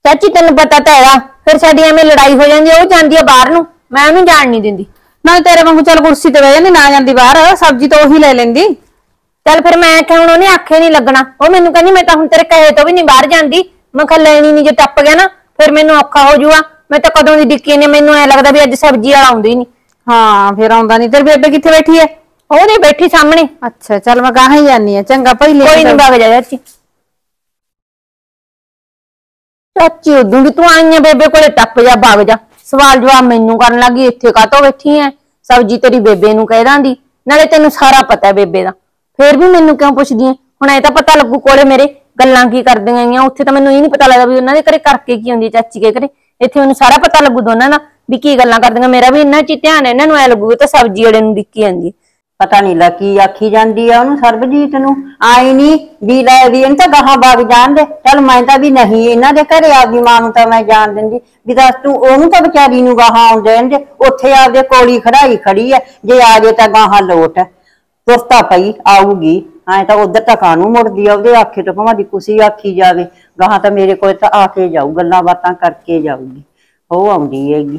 चाची तेन पता तो है फिर साडी एवें लड़ाई हो जाती है, ओह जांदी है बाहर नूं, मैं ओहनूं जाण नहीं दिंदी। ना तेरे वांगू चल कुर्सी ते बैठ जांदी, ना जांदी बाहर, सब्जी तो ओही ले लैंदी। चल फिर मैं क्या हुण ओहने आखे नहीं लगना, ओह मैनूं कहंदी मैं तां हुण तेरे कहे तो भी नहीं बाहर जांदी। मैं कहा लेनी नहीं, जो टप गया ना फिर मैनूं औखा हो जूगा। मैं तो कदों दी डिक्की ने, मैनूं ऐ लगदा भी अज सब्जी वाला आउंदा ही नहीं। हां फिर आउंदा नहीं। तेरे बेबे कित्थे बैठी है? ओह नहीं बैठी सामने। अच्छा चल मैं गाहां ही जानी है। चंगा भाई ले कोई नहीं, भाग जा चाची। चाची उदों भी तू आई है बेबे कोले, टप जा भाग जा, सवाल जवाब मैनूं करन लगी, इत्थे काहतों बैठी है? सब्जी तेरी बेबे नूं कह दांदी, नाले तैनूं सारा पता है बेबे दा, फिर भी मैनूं क्यों पुछदी है? हुण ऐ तां पता लगू कोले मेरे ਗੱਲਾਂ ਕੀ ਕਰਦੀਆਂ ਆਈਆਂ, ਉੱਥੇ ਤਾਂ ਮੈਨੂੰ ਇਹ ਨਹੀਂ ਪਤਾ ਲੱਗਦਾ ਵੀ ਉਹਨਾਂ ਦੇ ਘਰੇ ਕਰਕੇ ਕੀ ਹੁੰਦੀ ਚਾਚੀ ਕੇ ਘਰੇ। ਇੱਥੇ ਮੈਨੂੰ ਸਾਰਾ ਪਤਾ ਲੱਗੂ ਦੋਨਾਂ ਦਾ ਵੀ ਕੀ ਗੱਲਾਂ ਕਰਦੀਆਂ, ਮੇਰਾ ਵੀ ਇਹਨਾਂ ਚ ਹੀ ਧਿਆਨ ਹੈ, ਇਹਨਾਂ ਨੂੰ ਐ ਲੱਗੂਗਾ ਤਾਂ ਸਬਜ਼ੀ ਵਾਲੇ ਨੂੰ ਦਿੱਕੀ ਜਾਂਦੀ। ਪਤਾ ਨਹੀਂ ਲਾ ਕੀ ਆਖੀ ਜਾਂਦੀ ਆ ਉਹਨੂੰ ਸਰਬਜੀਤ ਨੂੰ, ਆਈ ਨਹੀਂ ਵੀ ਲੈ ਵੀ ਇਹਨਾਂ ਤਾਂ ਗਾਹਾਂ ਬਾਗ ਜਾਣ ਦੇ। ਚੱਲ ਮੈਂ ਤਾਂ ਵੀ ਨਹੀਂ ਇਹਨਾਂ ਦੇ ਘਰੇ ਆਪਦੀ ਮਾਂ ਨੂੰ ਤਾਂ ਮੈਂ ਜਾਣ ਦਿੰਦੀ ਵੀ, ਦੱਸ ਤੂੰ ਉਹਨੂੰ ਤਾਂ ਵਿਚਾਰੀ ਨੂੰ ਗਾਹਾਂ ਆਉਣ ਦੇਣ ਦੇ, ਉੱਥੇ ਆਪਦੇ ਕੋਲੀ ਖੜਾਈ ਖੜੀ ਹੈ, ਜੇ ਆ ਜੇ ਤਾਂ ਗਾਹਾਂ ਲੋਟ ਤੁਰਤਾ ਪਈ ਆਊਗੀ। ਐ ਤਾਂ ਉਧਰ ਤਾਂ ਕਾਹਨੂੰ ਮੁੜਦੀ ਆ, ਉਹਦੇ ਆਖੇ ਤੋਂ ਭਾਵੇਂ ਕੁਸੀ ਆਖੀ ਜਾਵੇ, ਗਾਹਾਂ ਤਾਂ ਮੇਰੇ ਕੋਲ ਤਾਂ ਆ ਕੇ ਜਾਊ, ਗੱਲਾਂ ਬਾਤਾਂ ਕਰਕੇ ਜਾਊਗੀ। ਉਹ ਆਉਂਦੀ ਹੈਗੀ।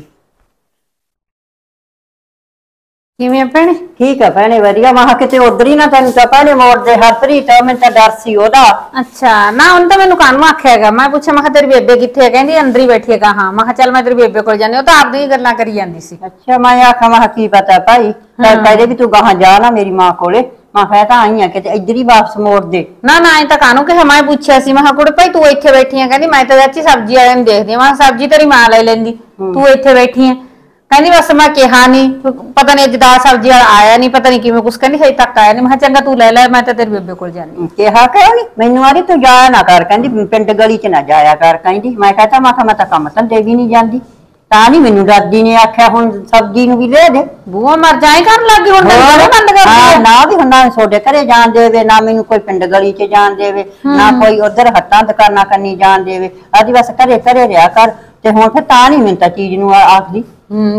ਕਿਵੇਂ ਭੈਣੇ? ਠੀਕ ਆ ਭੈਣੇ ਵਧੀਆ। ਮਾਹ ਕਿਤੇ ਉਧਰ ਹੀ ਨਾ ਤੈਨੂੰ ਤਾਂ ਭੈਣੇ ਮੋੜਦੇ ਹਰਪ੍ਰੀਤ, ਮੈਨੂੰ ਤਾਂ ਡਰ ਸੀ ਉਹਦਾ। ਅੱਛਾ ਨਾ ਉਹਨੇ ਤਾਂ ਮੈਨੂੰ ਕਾਹਨੂੰ ਆਖਿਆ ਹੈਗਾ, ਮੈਂ ਪੁੱਛਿਆ ਮੈਂ ਕਿਹਾ ਤੇਰੀ ਬੇਬੇ ਕਿੱਥੇ ਹੈ? ਕਹਿੰਦੀ ਅੰਦਰ ਹੀ ਬੈਠੀ ਹੈ। ਕਹਾ ਮੈਂ ਕਿਹਾ ਚੱਲ ਮੈਂ ਤੇਰੀ ਬੇਬੇ ਕੋਲ ਜਾਂਦੀ, ਉਹ ਤਾਂ ਆਪਦੀ ਹੀ ਗੱਲਾਂ ਕਰੀ ਜਾਂਦੀ ਸੀ। ਅੱਛਾ ਮੈਂ ਆਖਾਂ ਮੈਂ ਕੀ ਪਤਾ ਭਾਈ, ਕਹਿੰਦੇ ਵੀ ਤੂੰ ਗਾਹਾਂ ਜਾ ਨਾ ਮੇਰੀ ਮਾਂ ਕੋਲੇ, ਮੈਂ ਤਾਂ ਆਈ ਆ ਕਿਤੇ ਇੱਧਰ ਹੀ ਵਾਪਸ ਮੋੜ ਦੇ। ਨਾ ਨਾ ਇਹ ਤਾਂ ਕਾਹਨੂੰ ਕਿ ਮੈਂ ਪੁੱਛਿਆ ਸੀ, ਮੈਂ ਕਿਹਾ ਕੁੜੇ ਭਾਈ ਤੂੰ ਇੱਥੇ ਬੈਠੀ ਆ? ਕਹਿੰਦੀ ਮੈਂ ਤਾਂ ਚਾਚੀ ਸਬਜ਼ੀ ਵਾਲੇ ਨੂੰ ਦੇਖਦੀ ਆ। ਮੈਂ ਸਬਜ਼ੀ ਤੇਰੀ ਮਾਂ ਲੈ ਲੈਂਦੀ, ਤੂੰ ਇੱਥੇ ਬੈਠੀ ਆ। ਕਹਿੰਦੀ ਬਸ ਮੈਂ ਕਿਹਾ ਨਹੀਂ, ਪਤਾ ਨਹੀਂ ਅੱਜ ਦਾ ਸਬਜ਼ੀ ਵਾਲਾ ਆਇਆ ਨਹੀਂ, ਪਤਾ ਨਹੀਂ ਕਿਵੇਂ ਕੁਛ, ਕਹਿੰਦੀ ਹਜੇ ਤੱਕ ਆਇਆ ਨਹੀਂ। ਮੈਂ ਕਿਹਾ ਚੰਗਾ ਤੂੰ ਲੈ ਲੈ, ਮੈਂ ਤਾਂ ਤੇਰੇ ਬੇਬੇ ਕੋਲ ਜਾਣੀ। ਕਿਹਾ ਕਿਉਂ ਨਹੀਂ ਮੈਨੂੰ? ਆਰੀ ਤੂੰ ਜਾਇਆ ਨਾ ਕਰ, ਕਹਿੰਦੀ ਪਿੰਡ ਗਲੀ ਚ ਨਾ ਜਾਇਆ ਕਰ। ਕਹਿੰਦੀ ਮੈਂ ਕਹਤਾ ਮੈਂ ਕਿਹਾ ਮੈਂ ਤਾਂ ਕੰਮ ਧੰਦੇ ਵੀ ਨਹੀਂ ਜਾਂਦੀ, ਤਾਂ ਨਹੀਂ ਮੈਨੂੰ ਦਾਦੀ ਨੇ ਆਖਿਆ ਹੁਣ ਸਬਜ਼ੀ ਨੂੰ ਵੀ ਲੈ ਦੇ। ਬੂਆ ਮਰ ਜਾਏ ਕਰਨ ਲੱਗੀ ਹੁਣ, ਬੰਦ ਕਰ ਦੇ ਨਾ ਵੀ ਹੁਣ, ਨਾ ਤੁਹਾਡੇ ਘਰੇ ਜਾਣ ਦੇਵੇ, ਨਾ ਮੈਨੂੰ ਕੋਈ ਪਿੰਡ ਗਲੀ ਚ ਜਾਣ ਦੇਵੇ, ਨਾ ਕੋਈ ਉਧਰ ਹੱਟਾਂ ਦੁਕਾਨਾਂ ਕੰਨੀ ਜਾਣ ਦੇਵੇ। ਅੱਜ ਬਸ ਘਰੇ ਘਰੇ ਰਿਹਾ ਕਰ ਤੇ ਹੁਣ ਫਿਰ ਤਾਂ ਨਹੀਂ ਮੈਨੂੰ ਤਾਂ ਚੀਜ਼ ਨੂੰ ਆਖਦੀ।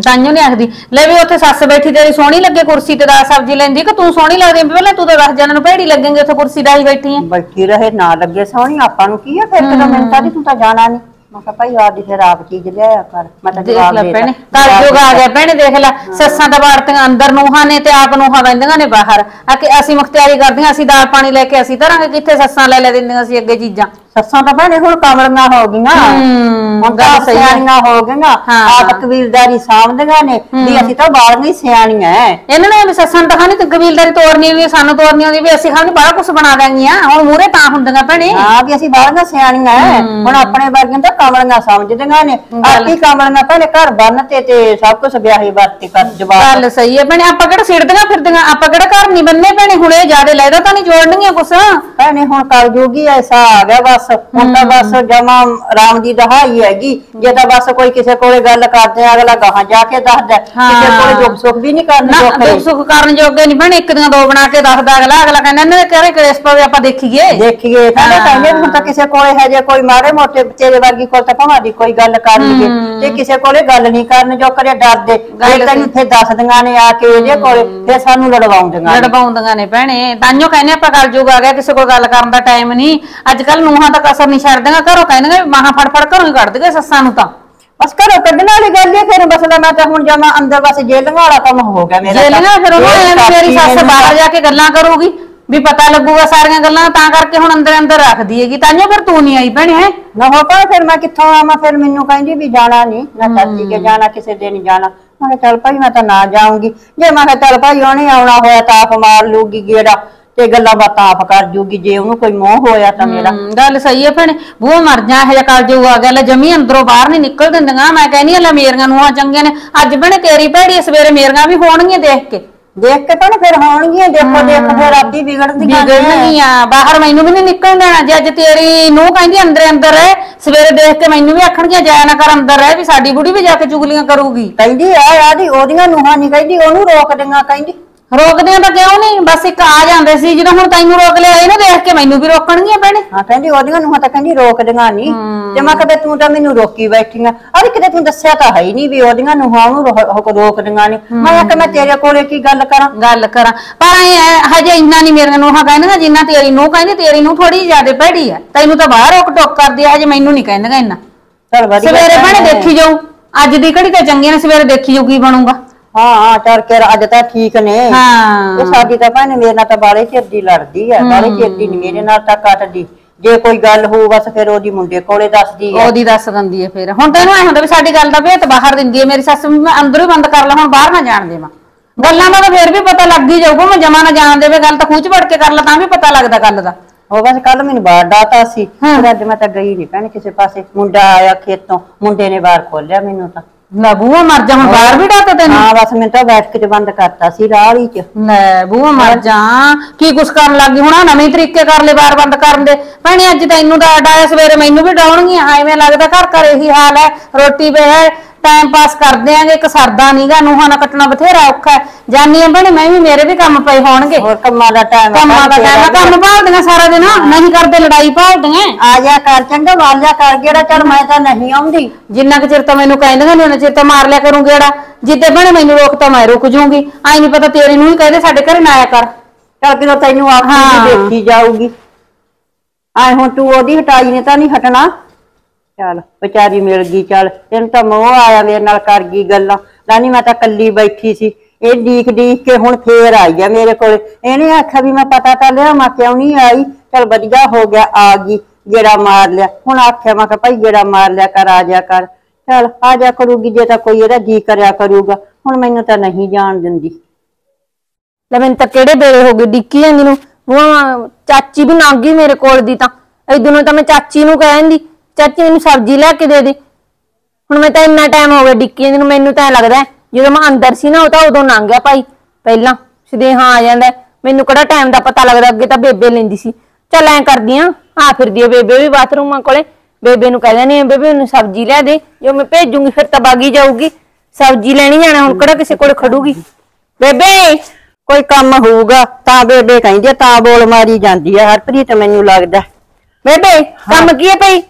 ਤਾਈਓ ਨੀ ਆਖਦੀ। ਲੈ ਵੀ ਉੱਥੇ ਸੱਸ ਬੈਠੀ ਤੇਰੀ ਸੋਹਣੀ ਲੱਗੇ ਕੁਰਸੀ ਤੇ, ਦਾ ਸਬਜ਼ੀ ਲੈਂਦੀ ਕਿ ਤੂੰ ਸੋਹਣੀ ਲੱਗਦੀ? ਪਹਿਲਾਂ ਤੂੰ ਤਾਂ ਦੱਸ ਜਾਨਾਂ ਨੂੰ ਭੇੜੀ ਲੱਗੇਂਗੇ, ਉੱਥੇ ਕੁਰਸੀ ਡਾਹੀ ਬੈਠੀ ਹੈ। ਬਲਕਿ ਰਹੇ ਨਾ ਲੱਗੇ ਸੋਹਣੀ, ਆਪਾਂ ਨੂੰ ਕੀ ਆ ਫਿਰ ਤਾਂ ਮਿੰਟਾਂ ਦੀ, ਤੂੰ ਤਾਂ ਜਾਣਾ ਨਹੀਂ। ਸੱਸਾਂ ਤਾਂ ਵਾਰਤੀਆਂ ਅੰਦਰ ਨੂੰਹਾਂ ਨੇ ਤੇ ਆਪ ਨੂੰਹਾਂ ਬਹਿੰਦੀਆਂ ਨੇ ਬਾਹਰ। ਅਸੀਂ ਮੁਖਤਿਆਰੀ ਕਰਦੀਆਂ, ਅਸੀਂ ਦਾਲ ਪਾਣੀ ਲੈ ਕੇ ਅਸੀਂ ਧਰਾਂਗੇ, ਕਿੱਥੇ ਸੱਸਾਂ ਲੈ ਲੈ ਦਿੰਦੀਆਂ ਸੀ ਅੱਗੇ ਚੀਜ਼ਾਂ। ਸੱਸਾਂ ਤਾਂ ਭੈਣੇ ਹੁਣ ਕਮਲੀਆਂ ਹੋ ਗਈਆਂ, ਸਿਆਣੀਆਂ ਹੋ ਗਈਆਂ, ਆਪ ਕਬੀਲਦਾਰੀ ਸਾਂਭਦੀਆਂ ਨੇ ਵੀ ਅਸੀਂ ਤਾਂ ਬਾਹਰ ਨਹੀਂ ਸਿਆਣੀਆਂ। ਇਹਨਾਂ ਨੇ ਸੱਸਾਂ ਤਾਂ ਖਾਣੀ ਕਬੀਲਦਾਰੀ ਤੋਰਨੀ ਵੀ ਸਾਨੂੰ ਤੋਰਨੀ ਆਉਂਦੀ ਵੀ ਅਸੀਂ ਖਾਣੀ ਬਾਹਰ ਕੁਛ ਬਣਾ ਦਾਂਗੀਆਂ। ਹੁਣ ਮੂਹਰੇ ਤਾਂ ਹੁੰਦੀਆਂ ਭੈਣੇ ਹਾਂ ਵੀ ਅਸੀਂ ਬਾਹਰ ਸਿਆਣੀਆਂ, ਹੁਣ ਆਪਣੇ ਵਰਗੀਆਂ ਤਾਂ ਕਮਲੀਆਂ ਸਮਝਦੀਆਂ ਨੇ। ਆਪੀ ਕਮਲੀਆਂ ਭੈਣੇ ਘਰ ਬੰਨ ਤੇ ਸਭ ਕੁਛ ਵਿਆਹੀ ਵਰਤੀ ਕਰ ਜਵਾਬ। ਗੱਲ ਸਹੀ ਹੈ ਭੈਣੇ, ਆਪਾਂ ਕਿਹੜਾ ਸਿੜਦੀਆਂ ਫਿਰਦੀਆਂ, ਆਪਾਂ ਕਿਹੜਾ ਘਰ ਨਹੀਂ ਬੰਨੇ ਭੈਣੇ। ਹੁਣ ਇਹ ਜਿਆਦਾ ਲੈਦਾ ਤਾਂ ਨਹੀਂ ਜੋੜਨਗੀਆਂ ਕੁਛ ਭੈਣੇ, ਹੁਣ ਕਰ ਜੋਗੀ ਐਸਾ ਆ ਗਿਆ ਬਸ। ਹੁਣ ਤਾਂ ਬਸ ਜਮਾ ਰਾਮ ਦੀ ਦਹਾਈ ਹੈਗੀ, ਜੇ ਤਾਂ ਬਸ ਕੋਈ ਕਿਸੇ ਕੋਲੇ ਗੱਲ ਕਰਦੇ ਆ ਅਗਲਾ ਗਾਹਾਂ ਜਾ ਕੇ ਦੱਸਦਾ, ਕਿਸੇ ਕੋਲੇ ਦੁੱਖ ਸੁੱਖ ਵੀ ਨਹੀਂ ਕਰਨਾ। ਦੁੱਖ ਸੁੱਖ ਕਰਨ ਜੋਗੇ ਨਹੀਂ ਭੈਣੇ, ਇੱਕ ਦੀਆਂ ਦੋ ਬਣਾ ਕੇ ਦੱਸਦਾ ਅਗਲਾ। ਅਗਲਾ ਕਹਿੰਦਾ ਇਹਨਾਂ ਦੇ ਘਰੇ ਕਲੇਸ਼ ਪਵੇ, ਆਪਾਂ ਦੇਖੀਏ ਦੇਖੀਏ। ਕਹਿੰਦੇ ਹੁਣ ਤਾਂ ਕਿਸੇ ਕੋਲੇ ਹੈ ਜੇ ਕੋਈ ਮਾੜੇ ਮੋਟੇ ਤੇਰੇ ਵਰਗੀ ਕੋਲ ਤਾਂ ਭਾਵਾਂ ਦੀ ਕੋਈ ਗੱਲ ਕਰ ਲਈਏ, ਤੇ ਕਿਸੇ ਕੋਲੇ ਗੱਲ ਨਹੀਂ ਕਰਨ ਜੋ ਕਰੇ ਡਰਦੇ। ਇੱਥੇ ਦੱਸਦੀਆਂ ਨੇ ਆ ਕੇ ਇਹਦੇ ਕੋਲੇ, ਫਿਰ ਸਾਨੂੰ ਲੜਵਾਉਂਦੀਆਂ ਨੇ ਭੈਣੇ। ਤਾਂਹੀਓ ਕਹਿੰਦੇ ਆਪਾਂ ਗੱਲ ਜੋਗ ਆ ਗਿਆ, ਕਿਸੇ ਕੋਲ ਗੱਲ ਕਰਨ ਦਾ ਟਾਈਮ ਨਹੀਂ। ਅੱਜ ਕੱਲ ਨੂੰਹਾਂ ਤਾਂ ਕਸਰ ਨਹੀਂ ਛੱਡਦੀਆਂ, ਘਰੋਂ ਕਹਿੰਦੀਆਂ ਮਾਹਾਂ ਫੜ ਫੜ ਘਰੋਂ ਹੀ ਕੱਢ ਦੇਗਾ ਸੱਸਾਂ ਨੂੰ। ਤਾਂ ਬਸ ਘਰੋਂ ਕੱਢਣ ਵਾਲੀ ਗੱਲ ਹੈ ਫਿਰ ਮਸਲਾ। ਮੈਂ ਤਾਂ ਹੁਣ ਜਮਾ ਅੰਦਰ ਬਸ ਜੇਲ੍ਹਾਂ ਵਾਲਾ ਕੰਮ ਹੋ ਗਿਆ ਮੇਰਾ। ਜੇਲ੍ਹਾਂ ਫਿਰ ਉਹ ਮੇਰੀ ਸੱਸ ਬਾਹਰ ਜਾ ਕੇ ਗੱਲਾਂ ਕਰੂਗੀ ਵੀ ਪਤਾ ਲੱਗੂਗਾ ਸਾਰੀਆਂ ਗੱਲਾਂ, ਤਾਂ ਕਰਕੇ ਹੁਣ ਅੰਦਰ ਅੰਦਰ ਰੱਖਦੀ ਹੈਗੀ। ਤਾਂ ਫਿਰ ਤੂੰ ਨਹੀਂ ਆਈ ਭੈਣੇ ਹੈ ਨਾ ਹੋ ਪਾ, ਫਿਰ ਮੈਂ ਕਿੱਥੋਂ ਆਵਾਂ? ਫਿਰ ਮੈਨੂੰ ਕਹਿੰਦੀ ਵੀ ਜਾਣਾ ਨਹੀਂ, ਨਾ ਚਾਚੀ ਕੇ ਜਾਣਾ, ਕਿਸੇ ਦੇ ਨਹੀਂ ਜਾਣਾ। ਮੈਂ ਕਿਹਾ ਚੱਲ ਭਾਈ ਮੈਂ ਤਾਂ ਨਾ ਜਾਊਂਗੀ, ਜੇ ਮੈਂ ਕਿਹਾ ਚੱਲ ਭਾਈ ਉਹਨੇ ਆਉਣਾ ਹੋਇਆ ਤਾਂ ਆਪ ਮਾਰ ਲੂਗੀ ਗੇੜਾ। ਤੇ ਗੱਲਾਂ ਬਾਤਾਂ ਆਪ ਕਰ ਜੂਗੀ ਜੇ ਉਹਨੂੰ ਕੋਈ ਮੋਹ ਹੋਇਆ ਤਾਂ ਮੇਰਾ। ਗੱਲ ਸਹੀ ਹੈ ਭੈਣੇ, ਬੂਹਾ ਮਰ ਜਾ ਇਹ ਕਰ ਜੂ ਆ ਗਿਆ ਲੈ ਜਮੀ ਅੰਦਰੋਂ ਬਾਹਰ ਨਹੀਂ ਨਿਕਲ ਦਿੰਦੀਆਂ। ਮੈਂ ਕਹਿੰਦੀ ਆ ਲੈ ਮੇਰੀਆਂ ਨੂੰਹਾਂ ਚੰਗੀਆਂ ਨੇ ਅੱਜ ਭੈਣੇ ਤੇਰੀ ਭੈੜੀ ਸਵੇਰੇ ਮੇਰੀਆਂ ਵੀ ਹੋਣਗੀਆਂ ਦੇਖ ਕੇ ਤਾਂ ਫਿਰ ਹੋਣਗੀਆਂ ਦੇਖੋ ਦੇਖ ਫਿਰ ਆਪੀ ਵਿਗੜਦੀਆਂ। ਬਾਹਰ ਮੈਨੂੰ ਵੀ ਨਹੀਂ ਨਿਕਲਣ ਦੇਣਾ ਜੇ ਅੱਜ ਤੇਰੀ ਨੂੰਹ ਕਹਿੰਦੀ ਅੰਦਰੇ ਅੰਦਰ ਰਹਿ ਸਵੇਰੇ ਦੇਖ ਕੇ ਮੈਨੂੰ ਵੀ ਆਖਣਗੀਆਂ ਜਾਇਆ ਨਾ ਕਰ ਅੰਦਰ ਰਹਿ ਵੀ ਸਾਡੀ ਬੁੜੀ ਵੀ ਜਾ ਕੇ ਚੁਗਲੀਆਂ ਕਰੂਗੀ। ਕਹਿੰਦੀ ਆਦੀ ਉਹਦੀਆਂ ਨੂੰਹਾਂ ਨਹੀਂ ਕਹਿੰਦੀ ਉਹਨੂੰ ਰੋਕਦੀਆਂ ਕਹਿੰਦੀ ਰੋਕਦੀਆਂ ਤਾਂ ਕਿਉਂ ਨਹੀਂ ਬਸ ਇੱਕ ਆ ਜਾਂਦੇ ਸੀ ਜਦੋਂ ਹੁਣ ਤੈਨੂੰ ਰੋਕ ਲਿਆ ਇਹਨੂੰ ਦੇਖ ਕੇ ਮੈਨੂੰ ਵੀ ਰੋਕਣਗੀਆਂ ਭੈਣੇ। ਹਾਂ ਕਹਿੰਦੀ ਉਹਦੀਆਂ ਨੂੰਹਾਂ ਤਾਂ ਕਹਿੰਦੀ ਰੋਕਦੀਆਂ ਨਹੀਂ ਤੇ ਮੈਂ ਕਦੇ ਤੂੰ ਤਾਂ ਮੈਨੂੰ ਰੋਕੀ ਬੈਠੀਆਂ ਅਰੇ ਕਿਤੇ ਤੂੰ ਦੱਸਿਆ ਤਾਂ ਹੈ ਹੀ ਨਹੀਂ ਵੀ ਉਹਦੀਆਂ ਨੂੰਹਾਂ ਨੂੰ ਰੋਕਦੀਆਂ ਨੇ। ਮੈਂ ਕਿ ਮੈਂ ਤੇਰੇ ਕੋਲੇ ਕੀ ਗੱਲ ਕਰਾਂ ਪਰ ਹਜੇ ਇੰਨਾ ਨਹੀਂ ਮੇਰੀਆਂ ਨੂੰਹਾਂ ਕਹਿੰਦੀਆਂ ਜਿੰਨਾ ਤੇਰੀ ਨੂੰਹ ਕਹਿੰਦੀ। ਤੇਰੀ ਨੂੰਹ ਥੋੜੀ ਜ਼ਿਆਦਾ ਭੈੜੀ ਆ ਤੈਨੂੰ ਤਾਂ ਬਾਹਰ ਰੋਕ ਟੋਕ ਕਰਦੀ ਆ ਹਜੇ ਮੈਨੂੰ ਨਹੀਂ ਕਹਿੰਦੀਆਂ ਇੰਨਾ। ਸਵੇਰੇ ਭੈਣੇ ਦੇਖੀ ਜਾਊ ਅੱਜ ਦੀ ਘੜੀ ਤਾਂ ਚੰਗੀਆਂ ਨੇ ਸਵੇਰੇ ਦੇਖੀ ਜਾਊ ਕੀ ਬਣੂਗਾ। हाँ चल के अज तो ठीक ने हाँ। साडी तां भैण मेरे नाल तां बारे चिर दी लड़दी है बारे चिर दी नहीं मेरे नाल तां कटदी जे कोई गल हो बस फिर ओदी मुंडे कोले दसदी है ओदी दस दंदी है। फिर हुण तां इहनूं ऐ हुंदा वी साडी गल दा भेत बाहर दिंदी है मेरी सस मैं अंदर ही बंद कर ला हुण बाहर ना जाण देवां गल्लां दा फिर भी पता लग ही जाऊगा मैं जमा ना जाण देवे गल तां खूच वड़ के कर ला तां भी पता लगदा गल दा। ਉਹ ਬਸ ਕੱਲ ਮੈਨੂੰ ਬਾਹਰ ਡਾਤਾ ਸੀ ਫਿਰ ਅੱਜ ਮੈਂ ਤਾਂ ਗਈ ਨਹੀਂ ਭੈਣੇ ਕਿਸੇ ਪਾਸੇ। ਮੁੰਡਾ ਆਇਆ ਖੇਤੋਂ ਮੁੰਡੇ ਨੇ ਬਾਹਰ ਖੋਲਿਆ ਮੈਨੂੰ ਤਾਂ ਲੈ ਬੂਹਾ ਮਰ ਜਾ ਹੁਣ ਬਾਹਰ ਵੀ ਡਾਤਾ ਤੈਨੂੰ। ਹਾਂ ਬਸ ਮੈਂ ਤਾਂ ਬੈਠ ਕੇ ਬੰਦ ਕਰਤਾ ਸੀ ਰਾਹੀ ਚ ਲੈ ਬੂਹਾ ਮਰ ਜਾ ਕੀ ਕੁਛ ਕਰਨ ਲੱਗ ਗਈ ਹੁਣ ਨਵੇਂ ਤਰੀਕੇ ਕਰ ਲੈ ਬਾਹਰ ਬੰਦ ਕਰਨ ਦੇ। ਭੈਣੇ ਅੱਜ ਤੈਨੂੰ ਦਾ ਡਾਇਆ ਸਵੇਰੇ ਮੈਨੂੰ ਵੀ ਡਾਉਣਗੀਆਂ ਐਵੇਂ ਲੱਗਦਾ ਘਰ ਇਹੀ ਹਾਲ ਹੈ ਰੋਟੀ ਵੇ ਹੈ ਟਾਈਮ ਪਾਸ ਕਰਦੇ ਆਂਗੇ ਇੱਕ ਸਰਦਾ ਨੀਗਾ ਨੂੰਹਾਂ ਨਾਲ ਕੱਟਣਾ ਬਥੇਰਾ ਔਖਾ ਹੈ। ਜਾਨੀ ਆ ਭੈਣੇ ਮੈਂ ਵੀ ਮੇਰੇ ਵੀ ਕੰਮ ਪਏ ਹੋਣਗੇ ਹੋਰ ਕੰਮਾਂ ਦਾ ਟਾਈਮ ਕੰਮ ਭਾਲਦੀਆਂ ਸਾਰਾ ਦਿਨ ਨਹੀਂ ਕਰਦੇ ਲੜਾਈ ਭਾਲਦੀਆਂ ਆ ਜਾ ਕਰ ਚੰਗਾ ਵਾਲ ਜਾ ਕਰ ਗੇੜਾ ਚੜ ਮੈਂ ਤਾਂ ਨਹੀਂ ਆਉਂਦੀ ਜਿੰਨਾ ਕੁ ਚਿਰ ਤਾਂ ਮੈਨੂੰ ਕਹਿੰਦੀਆਂ ਨੇ ਉਹਨਾਂ ਚਿਰ ਤਾਂ ਮਾਰ ਲਿਆ ਕਰੂੰ ਗੇੜਾ ਜਿੱਦੇ ਭੈਣੇ ਮੈਨੂੰ ਰੋਕ ਤਾਂ ਮੈਂ ਰੁਕ ਜੂੰਗੀ ਆਈ ਨਹੀਂ ਪਤਾ ਤੇਰੇ ਨੂੰ ਹੀ ਕਹਦੇ ਸਾਡੇ ਘਰੇ ਨਾ ਆਇਆ ਕਰ ਚੱਲ ਜਦੋਂ ਤੈਨੂੰ ਆਪ ਦੇਖੀ ਜਾਊਗੀ ਆਏ ਹੁਣ ਤੂੰ ਉਹਦੀ ਹਟਾਈ ਨੇ ਤਾਂ ਨਹੀਂ ਹਟਣਾ। चल बेचारी मिल गई चल तेन तो मोह आया मेरे नाल कर गई गल्लां लानी मैं तां कल्ली बैठी सी ये डीक के हुण फेर आई है मेरे कोल इहने आखिया भी मैं पता तां लिया मैं क्यों नहीं आई चल वधिया हो गया आ गई गेड़ा मार लिया हुण आखिया मैं भाई गेड़ा मार लिया कर आ जा कर चल आ जा करूगी जे तां कोई इहदा जी करिया करूगा हुण मैनूं तां नहीं जाण दिंदी। लै मैनूं तां किहड़े बेले हो गए डिक्की जांदी नूं चाची भी लंघ गई मेरे कोल दी तां इदों तां मैं चाची नूं कहंदी चाची मैनू सब्जी लै के दे दे हुण मैं तां इन्ना टाइम हो गया डिक्की नूं मैनू तां लगदा जदों मैं अंदर सी ना उह उदों लंघ गया भाई पहलां सदेहा आ जांदा मैनू किहड़ा टाइम दा पता लगदा अग्गे तां बेबे लैंदी सी चल ऐ करदी आ फिरदी आ बेबे भी बाथरूमां कोले बेबे नूं कह दिंदी बेबे नूं सब्जी लै दे जो मैं भेजूंगी फिर तां बागी जाऊगी सब्जी लैणी जाना हुण किहड़ा किसे कोल खड़ूगी बेबे कोई कम्म होऊगा तां बेबे कहंदी आ तां बोल मारी जांदी आ हरप्रीत मैनू लगदा बेबे कम्म की है भाई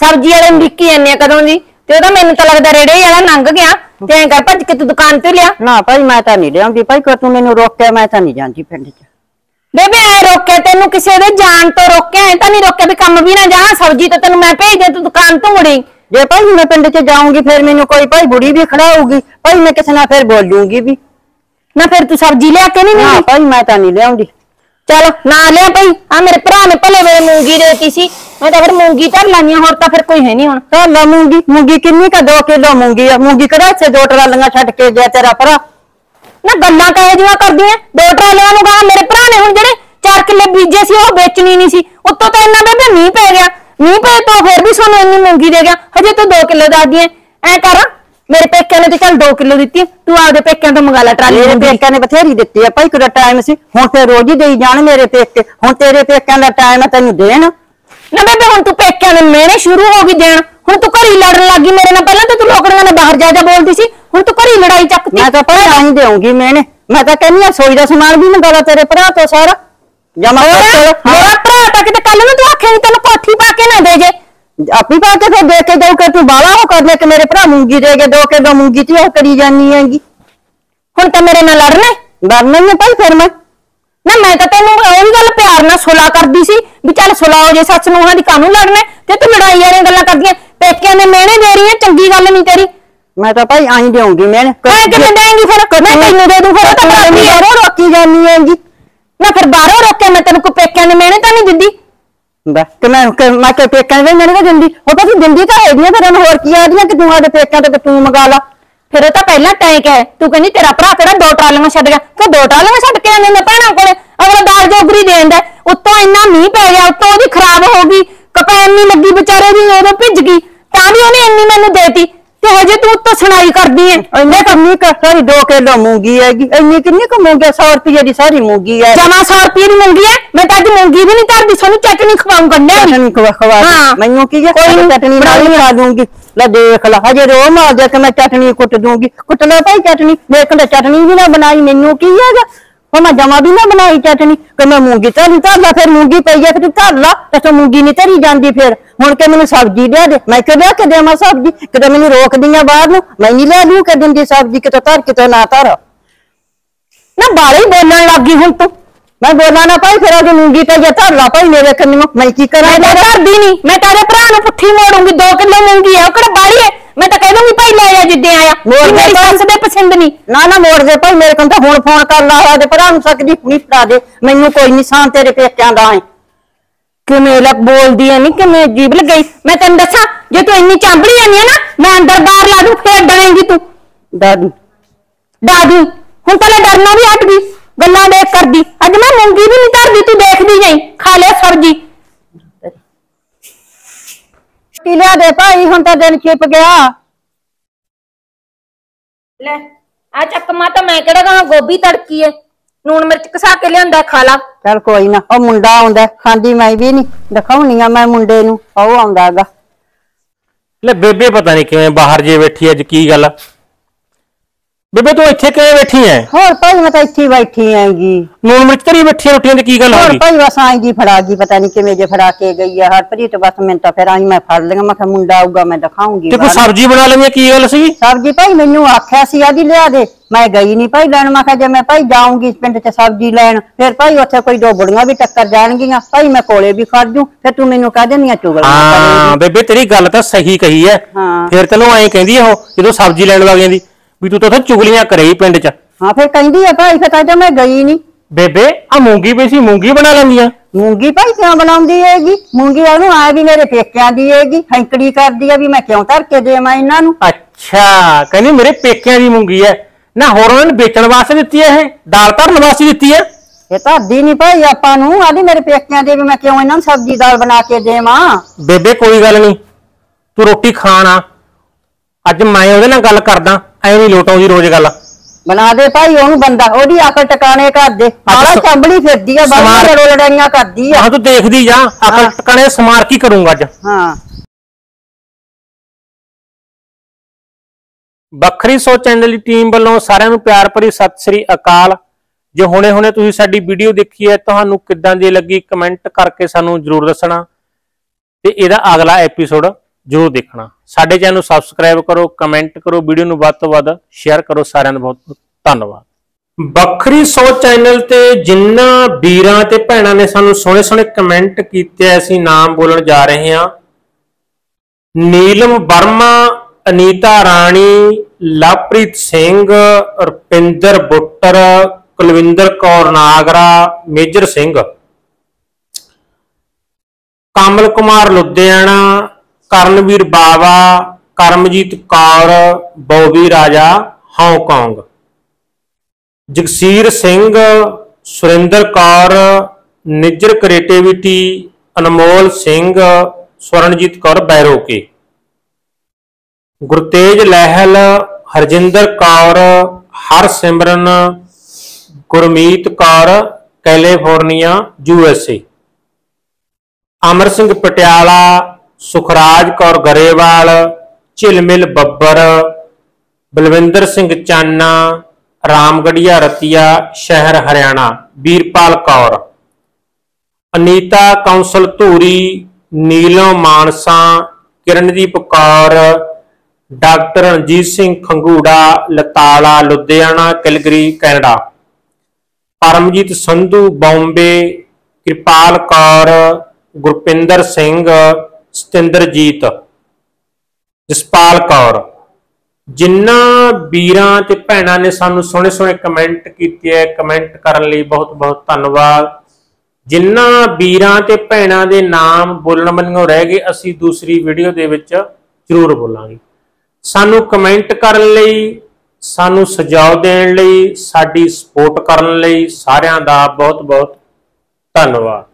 सब्जी वाले डिक्की जाने कदों दी ते ओदा मैनू तां लगदा रेड़े वाला लंघ गया ते ऐ कर भज के तू दुकान ते लिया ना भाई मैं तां नहीं लियाउंदी भाई को तू मैनू रोकया मैं तां नहीं जांदी पिंड च बेबे ऐ रोकया तैनू किसे दे जान तो रोकया ऐ तां नहीं रोकया भी कम भी ना जा सब्जी तां तैनू मैं भेज दे तू दुकान तो मुड़ी जे भाई मैं पिंड च जाऊंगी फिर मैनू कोई भाई बुड़ी भी खड़ाऊगी भाई मैं किसे नाल फिर बोलूंगी भी ना फिर तू सब्जी लिया के नहीं ना भाई मैं तां नहीं लियाउंदी चल ना लिया भाई आ मेरे भरा ने भले वे मूंगी देती सी मैं तां फिर मूंगी धर लानी होर तां फिर कोई है नहीं हुण धर ला मूंगी किन्नी का 2 किलो मूंगी कड़ा से 2 ट्रालियां छड्ड के गया तेरा भरा ना गल्लां कहे जिहां करदी ऐ 2 ट्रालियां नूं गां मेरे भरा ने हुण जेहड़े 4 किलो बीजे सी ओह बेचनी नहीं सी उत्तों तां इन्ना बेबे मींह पै गया मींह पै तो फिर भी सोनू इन्नी मूंगी दे गया हजे तूं 2 किलो दसदी ऐ कर मेरे पेकिया ने तो चल 2 किलो दी तू आपके पेकिया तो मंगा ला ट्राली मेरे पेकिया ने बथेरी दी है भाई कोई टाइम से हुण ते रोज ही देई जाण मेरे पेके हुण तेरे पेकिया दा टाइम है तैनू देण ना बेबे हुण तू पेकिया ने मेहने शुरू हो गई देण हुण तू घरी लड़न लग गई मेरे नाल पहलां तां तू लोकड़ियां नाल बाहर जा बोलदी सी हुण तू घरी लड़ाई चकती मैं तां पहलां ही देऊंगी मेहने मैं तां कहनी आ सोई दा समान भी मंगा ला तेरे भरा तो सारा जमा कर मेरा भरा तां किते कल नूं तू आखे तैनू कोठी पा के ना दे जे अपनी बात फिर देख के जाऊ तू बाला हो करने के मेरे भरा मूंगी दे के 2 किलो मूंगी ती करी जानी है हुण तां मेरे नाल लड़ना ही है भाई फिर मैं ना मैं तां तैनूं ओही गल प्यार नाल सुला करदी सी भी चल सुला हो जे सच नूंहां दी कानून लड़ना ते तू लड़ाई वाली गल्लां करदियां पेकिआं ने मेहणे दे रही है चंगी गल नहीं तेरी मैं तां भाई आई देऊंगी मैंने किवें देऊंगी फिर मैं तैनूं दे दूं फिर तां बाहरों रोकी जानी है ना फिर बाहरों रोके मैं तैनूं कोई पेकिआं ने मेहणे तां नहीं दिंदी मैं पेकिया ने मेहने दिंदी हो तो दिंदी तो है फिर होर की आदमी कि तू आदे पेकिया तो तू मंगा ला फिर तो पहला टैंक है तू कहनी तेरा भरा तेरा 2 ट्रालियां छड्ड गया तू 2 ट्रालियां छड्ड के आने भैणा कोल अगला दाल ਮੀਂਹ ਪੈ ਗਿਆ ਉੱਤੋਂ ਉਹਦੀ ਖਰਾਬ ਹੋ ਗਈ ਕਪੈਨ ਨਹੀਂ ਲੱਗੀ ਵਿਚਾਰੇ ਦੀ ਉਦੋਂ ਭਿੱਜ ਗਈ ਤਾਂ ਵੀ ਉਹਨੇ ਇੰਨੀ ਮੈਨੂੰ ਦੇਤੀ ਤੇ ਹਜੇ ਤੂੰ ਉੱਤੋਂ ਸੁਣਾਈ ਕਰਦੀ ਐ ਇੰਨੇ ਕੰਮੀ ਕਸਾਰੀ 2 ਕਿਲੋ ਮੂੰਗੀ ਹੈਗੀ ਇੰਨੀ ਕਿੰਨੀ ਕੁ ਮੂੰਗੀ 100 ਰੁਪਏ ਦੀ ਸਾਰੀ ਮੂੰਗੀ ਐ ਜਮਾ 100 ਰੁਪਏ ਦੀ ਮੂੰਗੀ ਐ ਮੈਂ ਤਾਂ ਅੱਜ ਮੂੰਗੀ ਵੀ ਨਹੀਂ ਧਰਦੀ ਸੋਨੂੰ ਚਟਨੀ ਖਵਾਉਂ ਕੰਨਿਆ ਨਹੀਂ ਖਵਾ ਮੈਨੂੰ ਕੀ ਜੇ ਕੋਈ ਚਟਨੀ ਨਾਲ ਹੀ ਖਾ ਦੂੰਗੀ ਲੈ ਦੇਖ ਲੈ ਹਜੇ ਰੋ ਮਾਰ ਦੇ ਕਿ ਮੈਂ ਚਟਨੀ ਕੁੱਟ ਦੂੰਗੀ ਕੁੱਟ ਲੈ ਭਾਈ ਚਟਨੀ ਮੈਂ ਕਹਿੰਦਾ ਚਟਨੀ ਵੀ ਨਾ ਬਣਾਈ ਮੈਨੂੰ ਕੀ ਹੈਗਾ ਉਹ ਮੈਂ ਜਮਾ ਵੀ ਨਾ ਬਣਾਈ ਚਟਨੀ ਕਿ ਮੈਂ ਮੂੰਗੀ ਤਾਂ ਨਹੀਂ ਧਰ ਲਾ ਫਿਰ ਮੂੰਗੀ ਪਈ ਐ ਫਿਰ ਧਰ ਲਾ ਤੇ ਮੂੰਗੀ ਨਹੀਂ ਧਰੀ ਜਾਂਦੀ ਫਿਰ ਹੁਣ ਕਿ ਮੈਨੂੰ ਸਬਜ਼ੀ ਲਿਆ ਦੇ ਮੈਂ ਕਿਹਾ ਲਿਆ ਕੇ ਦੇਵਾਂ ਸਬਜ਼ੀ ਕਿਤੇ ਮੈਨੂੰ ਰੋਕ ਦੀਆਂ ਬਾਹਰ ਨੂੰ ਮੈਂ ਨਹੀਂ ਲੈ ਲੂ ਕਿ ਦਿੰਦੀ ਸਬਜ਼ੀ ਕਿਤੇ ਧਰ ਕਿਤੇ ਨਾ ਧਰ ਨਾ ਬਾਹਰ ਹੀ ਬੋਲਣ ਲੱਗ ਗਈ ਹੁਣ ਤੂੰ ਮੈਂ ਬੋਲਾਂ ਨਾ ਭਾਈ ਫਿਰ ਉਹ ਮੂੰਗੀ ਤਾਂ ਜੇ ਧਰ ਲਾ ਭਾਈ ਮੇਰੇ ਕੰਨੀ ਮੈਂ ਕੀ ਕਰਾਂ ਮੈਂ ਧਰਦੀ ਨਹੀਂ ਮੈਂ ਤੇਰੇ ਭਰਾ ਨੂੰ ਪੁੱਠੀ ਮੋੜੂੰਗੀ 2 ਕਿਲੋ ਮੂੰਗੀ ਐ ਉਹ ਕਿਹੜਾ ਬਾਹਰੀ ਐ ਮੈਂ ਤਾਂ ਕਹਿ ਦੂੰਗੀ ਭਾਈ ਲੈ ਆ ਜਿੱਦੇ ਆਇਆ ਮੇਰੀ ਸੱਸ ਦੇ ਪਸੰਦ ਨਹੀਂ ਨਾ ਨਾ ਮੋੜ ਦੇ ਭਾਈ ਮੇਰੇ ਕੋਲ ਤਾਂ ਹੁਣ ਫੋਨ ਕਰ ਲਾ ਹੋਇਆ ਤੇ ਭਰਾ ਨੂੰ ਸਕਦੀ ਹੁਣੀ ਫੜਾ ਦੇ ਮੈਨੂੰ ਕੋਈ ਨਿਸ਼ਾਨ ਤੇਰੇ ਪੇਕਿਆਂ ਦਾ ਹੈ ਕਿਵੇਂ ਲੱਗ ਬੋਲਦੀ ਐ ਨਹੀਂ ਕਿਵੇਂ ਜੀਬ ਲਗਾਈ ਮੈਂ ਤੈਨੂੰ ਦੱਸਾਂ ਜੇ ਤੂੰ ਇੰਨੀ ਚਾਂਬੜੀ ਆਨੀ ਐ ਨਾ ਮੈਂ ਅੰਦਰ ਬਾਹਰ ਲਾ ਦੂੰ ਫੇਰ ਡਰੇਂਗੀ ਤੂੰ ਦਾਦੀ ਹੁਣ ਤਾਂ ਡਰਨਾ ਵੀ ਹਟ ਗਈ ਗੱਲਾਂ ਦੇਖ ਕਰਦੀ ਅੱਜ ਮੈਂ ਮੂੰਗੀ ਵੀ ਨਹੀਂ ਧਰਦੀ ਤੂੰ ਦੇਖਦੀ ਜਾਈ ਖਾ ਲੈ ਸਬਜ਼ੀ ਲਿਆ ਦੇ ਭਾਈ ਹੁਣ ਤਾਂ ਦਿਨ ਛਿਪ ਗਿਆ ਲੈ ਆ ਚੱਕ ਮਾ ਤਾਂ ਮੈਂ ਕਿਹੜਾ ਗਾਂ ਗੋਭੀ ਤੜਕੀ ਐ ਨੂਣ ਮਿਰਚ ਘਸਾ ਕੇ ਲਿਆਂਦਾ ਖਾ ਲਾ ਚੱਲ ਕੋਈ ਨਾ ਉਹ ਮੁੰਡਾ ਆਉਂਦਾ ਖਾਂਦੀ ਮੈਂ ਵੀ ਨਹੀਂ ਦਿਖਾਉਣੀ ਆ ਮੈਂ ਮੁੰਡੇ ਨੂੰ ਉਹ ਆਉਂਦਾ ਹੈਗਾ ਲੈ ਬੇਬੇ ਪਤਾ ਨਹੀਂ ਕਿਵੇਂ ਬਾਹਰ ਜੇ ਬੈਠੀ ਅੱਜ ਕੀ ਗੱਲ ਬੇਬੇ ਤੂੰ ਇੱਥੇ ਕਿਵੇਂ ਬੈਠੀ ਐ ਹੋਰ ਭਾਈ ਮੈਂ ਤਾਂ ਇੱਥੇ ਬੈਠੀ ਆਂਗੀ ਨੂਣ ਮਿਰਚ ਤਰੀ ਬੈਠੀ ਰੋਟੀਆਂ ਤੇ ਕੀ ਗੱਲ ਹੋ ਗਈ ਹੋਰ ਭਾਈ ਬਸ ਆਂਗੀ ਫੜਾ ਗਈ ਪਤਾ ਨਹੀਂ ਕਿਵੇਂ ਜੇ ਫੜਾ ਕੇ ਗਈ ਆ ਹਰਪ੍ਰੀਤ ਬਸ ਮੈਨੂੰ ਤਾਂ ਫਿਰ ਆਈ ਮੈਂ ਫੜ ਲਿਆ ਮੈਂ ਕਿਹਾ ਮੁੰਡਾ ਆਊਗਾ ਮੈਂ ਦਿਖਾਉਂਗੀ ਤੇ ਕੋਈ ਸਬਜ਼ੀ ਬਣਾ ਲੈਣੀ ਕੀ ਗੱਲ ਸੀ ਸਬਜ਼ੀ ਭਾਈ ਮੈਨੂੰ ਆਖਿਆ ਸੀ ਆਦੀ ਲਿਆ ਦੇ ਮੈਂ ਗਈ ਨਹੀਂ ਭਾਈ ਲੈਣ ਮੈਂ ਕਿਹਾ ਜੇ ਮੈਂ ਭਾਈ ਜਾਊਂਗੀ ਇਸ ਪਿੰਡ 'ਚ ਸਬਜ਼ੀ ਲੈਣ ਫਿਰ ਭਾਈ ਉੱਥੇ ਕੋਈ ਦੋ ਬੁੜੀਆਂ ਵੀ ਟੱਕਰ ਜਾਣਗੀਆਂ ਭਾਈ ਮੈਂ ਕੋਲੇ ਵੀ ਖੜ ਜੂ ਫਿਰ ਤੂੰ ਮੈਨੂੰ ਕਹਿ ਦਿੰਦੀਆਂ ਚੁਗਲ ਹਾਂ ਬੇਬੇ ਤੇਰੀ ਗੱਲ ਤਾਂ ਸਹੀ ਕਹੀ ਐ ਫਿਰ ਤੈਨੂੰ ਐਂ ਕਹਿੰਦੀ ਉਹ ਜਦੋਂ ਸਬਜ਼ੀ ਲੈਣ ਲੱਗ ਜਾਂਦੀ ਵੀ ਤੂੰ ਤਾਂ ਉੱਥੇ ਚੁਗਲੀਆਂ ਕਰੇ ਪਿੰਡ 'ਚ ਹਾਂ ਫਿਰ ਕਹਿੰਦੀ ਆ ਭਾਈ ਫਿਰ ਕਹਿੰਦਾ ਮੈਂ ਗਈ ਨਹੀਂ ਬੇਬੇ ਆ ਮੂੰਗੀ ਪਈ ਸੀ ਮੂੰਗੀ ਬਣਾ ਲੈਂਦੀਆਂ ਮੂੰਗੀ ਭਾਈ ਕਿਉਂ ਬਣਾਉਂਦੀ ਹੈਗੀ ਮੂੰਗੀ ਉਹਨੂੰ ਆ ਵੀ ਮੇਰੇ ਪੇਕਿਆਂ ਦੀ ਹੈਗੀ ਹੈਂਕੜੀ ਕਰਦੀ ਆ ਵੀ ਮੈਂ ਕਿਉਂ ਧਰ ਕੇ ਦੇਵਾਂ ਇਹਨਾਂ ਨੂੰ ਅੱਛਾ ਕਹਿੰਦੀ ਮੇਰੇ ਪੇਕਿਆਂ ਦੀ ਮੂੰਗੀ ਹੈ ਨਾ ਹੋਰ ਉਹਨਾਂ ਨੇ ਵੇਚਣ ਵਾਸਤੇ ਦਿੱਤੀ ਹੈ ਇਹ ਦਾਲ ਧਰਨ ਵਾਸਤੇ ਦਿੱਤੀ ਹੈ ਇਹ ਤਾਂ ਦੀ ਨਹੀਂ ਭਾਈ ਆਪਾਂ ਨੂੰ ਆਦੀ ਮੇਰੇ ਪੇਕਿਆਂ ਦੇ ਵੀ ਮੈਂ ਕਿਉਂ ਇਹਨਾਂ ਨੂੰ ਸਬਜ਼ੀ ਦਾਲ ਬਣਾ ਕੇ ਦੇਵਾਂ ਬੇਬੇ ਕੋਈ ਗੱਲ ਨਹੀਂ ਤੂੰ ਰੋਟੀ ਖਾਣਾ ਅੱਜ ਮੈਂ ਉਹਦੇ ਨਾਲ ਗੱਲ ਕਰਦਾ ਐ ਨਹੀਂ ਲੋਟਾਂ ਦੀ ਰੋਜ਼ ਗੱਲ ਬਣਾ ਦੇ ਭਾਈ ਉਹਨੂੰ ਬੰਦਾ ਉਹਦੀ ਅਕਲ ਟਿਕਾਣੇ ਕਰ ਦੇ ਆਹ ਚੰਬਲੀ ਫਿਰਦੀ ਆ ਬਾਹਰ ਲੜੋ ਲੜਾਈਆਂ ਕਰਦੀ ਆ ਹਾਂ ਤੂੰ ਦੇਖਦੀ ਜਾ ਅਕਲ ਟਿਕਾਣੇ ਸਮਾਰ ਕੀ ਕਰੂੰਗਾ ਅੱਜ ਹਾਂ ਵੱਖਰੀ ਸੋਚ ਚੈਨਲ ਦੀ ਟੀਮ ਵੱਲੋਂ ਸਾਰਿਆਂ ਨੂੰ ਪਿਆਰ ਭਰੀ ਸਤਿ ਸ੍ਰੀ ਅਕਾਲ ਜੇ ਹੁਣੇ ਤੁਸੀਂ ਸਾਡੀ ਵੀਡੀਓ ਦੇਖੀ ਹੈ ਤੁਹਾਨੂੰ ਕਿੱਦਾਂ ਦੀ ਲੱਗੀ ਕਮੈਂਟ ਕਰਕੇ ਸਾਨੂੰ ਜ਼ਰੂਰ ਦੱਸਣਾ ਤੇ ਇਹਦਾ ਅਗਲਾ ਐਪੀਸੋਡ जरूर देखना साडे चैनल सबसक्राइब करो कमेंट करो वीडियो नूं वध तों वध शेयर करो सारिआं दा बहुत बहुत धन्नवाद। वखरी सोच चैनल ते जिन्ना वीरां ते भैणां ने सानूं सोहणे सोहणे कमेंट कीते असीं नाम बोलण जा रहे हां नीलम Verma Anita Rani Lovepreet Singh Rupinder Buttar Kulwinder Kaur Nagra Major Singh Kamal Kumar Ludhiana Karanveer Bawa Karamjit Kaur Bobby Raja Hong Kong Jagsir Singh Surinder Kaur Nijjar creativity Anmol Singh Swaranjit Kaur Bairoke Gurtej Lahal Harjinder Kaur Harsimran Gurmeet Kaur California USA Amar Singh Patiala Sukhraj Kaur Grewal Jhilmil Babbar Balwinder Singh Chana Ramgarhia Ratia शहर Haryana Veerpal Kaur Anita Kaunsal Dhuri Neelam Mansa Kirandeep Kaur doctor Ranjit Singh खंगूड़ा Latala Ludhiana Calgary Canada Paramjit Sandhu Bombay Kirpal Kaur Gurpinder Singh Satinderjit Jaspal Kaur ਜਿਨ੍ਹਾਂ ਵੀਰਾਂ ਤੇ ਭੈਣਾਂ ਨੇ ਸਾਨੂੰ ਸੋਹਣੇ ਸੋਹਣੇ ਕਮੈਂਟ ਕੀਤੇ ਹੈ ਕਮੈਂਟ ਕਰਨ ਲਈ ਬਹੁਤ ਬਹੁਤ ਧੰਨਵਾਦ ਜਿਨ੍ਹਾਂ ਵੀਰਾਂ ਤੇ ਭੈਣਾਂ ਦੇ ਨਾਮ ਬੋਲਣ ਮੰਨਿਓ ਰਹਿ ਗਏ ਅਸੀਂ ਦੂਸਰੀ ਵੀਡੀਓ ਦੇ ਵਿੱਚ ਜ਼ਰੂਰ ਬੋਲਾਂਗੇ ਸਾਨੂੰ ਕਮੈਂਟ ਕਰਨ ਲਈ ਸਾਨੂੰ ਸੁਝਾਅ ਦੇਣ ਲਈ ਸਾਡੀ ਸਪੋਰਟ ਕਰਨ ਲਈ ਸਾਰਿਆਂ ਦਾ ਬਹੁਤ ਬਹੁਤ ਧੰਨਵਾਦ।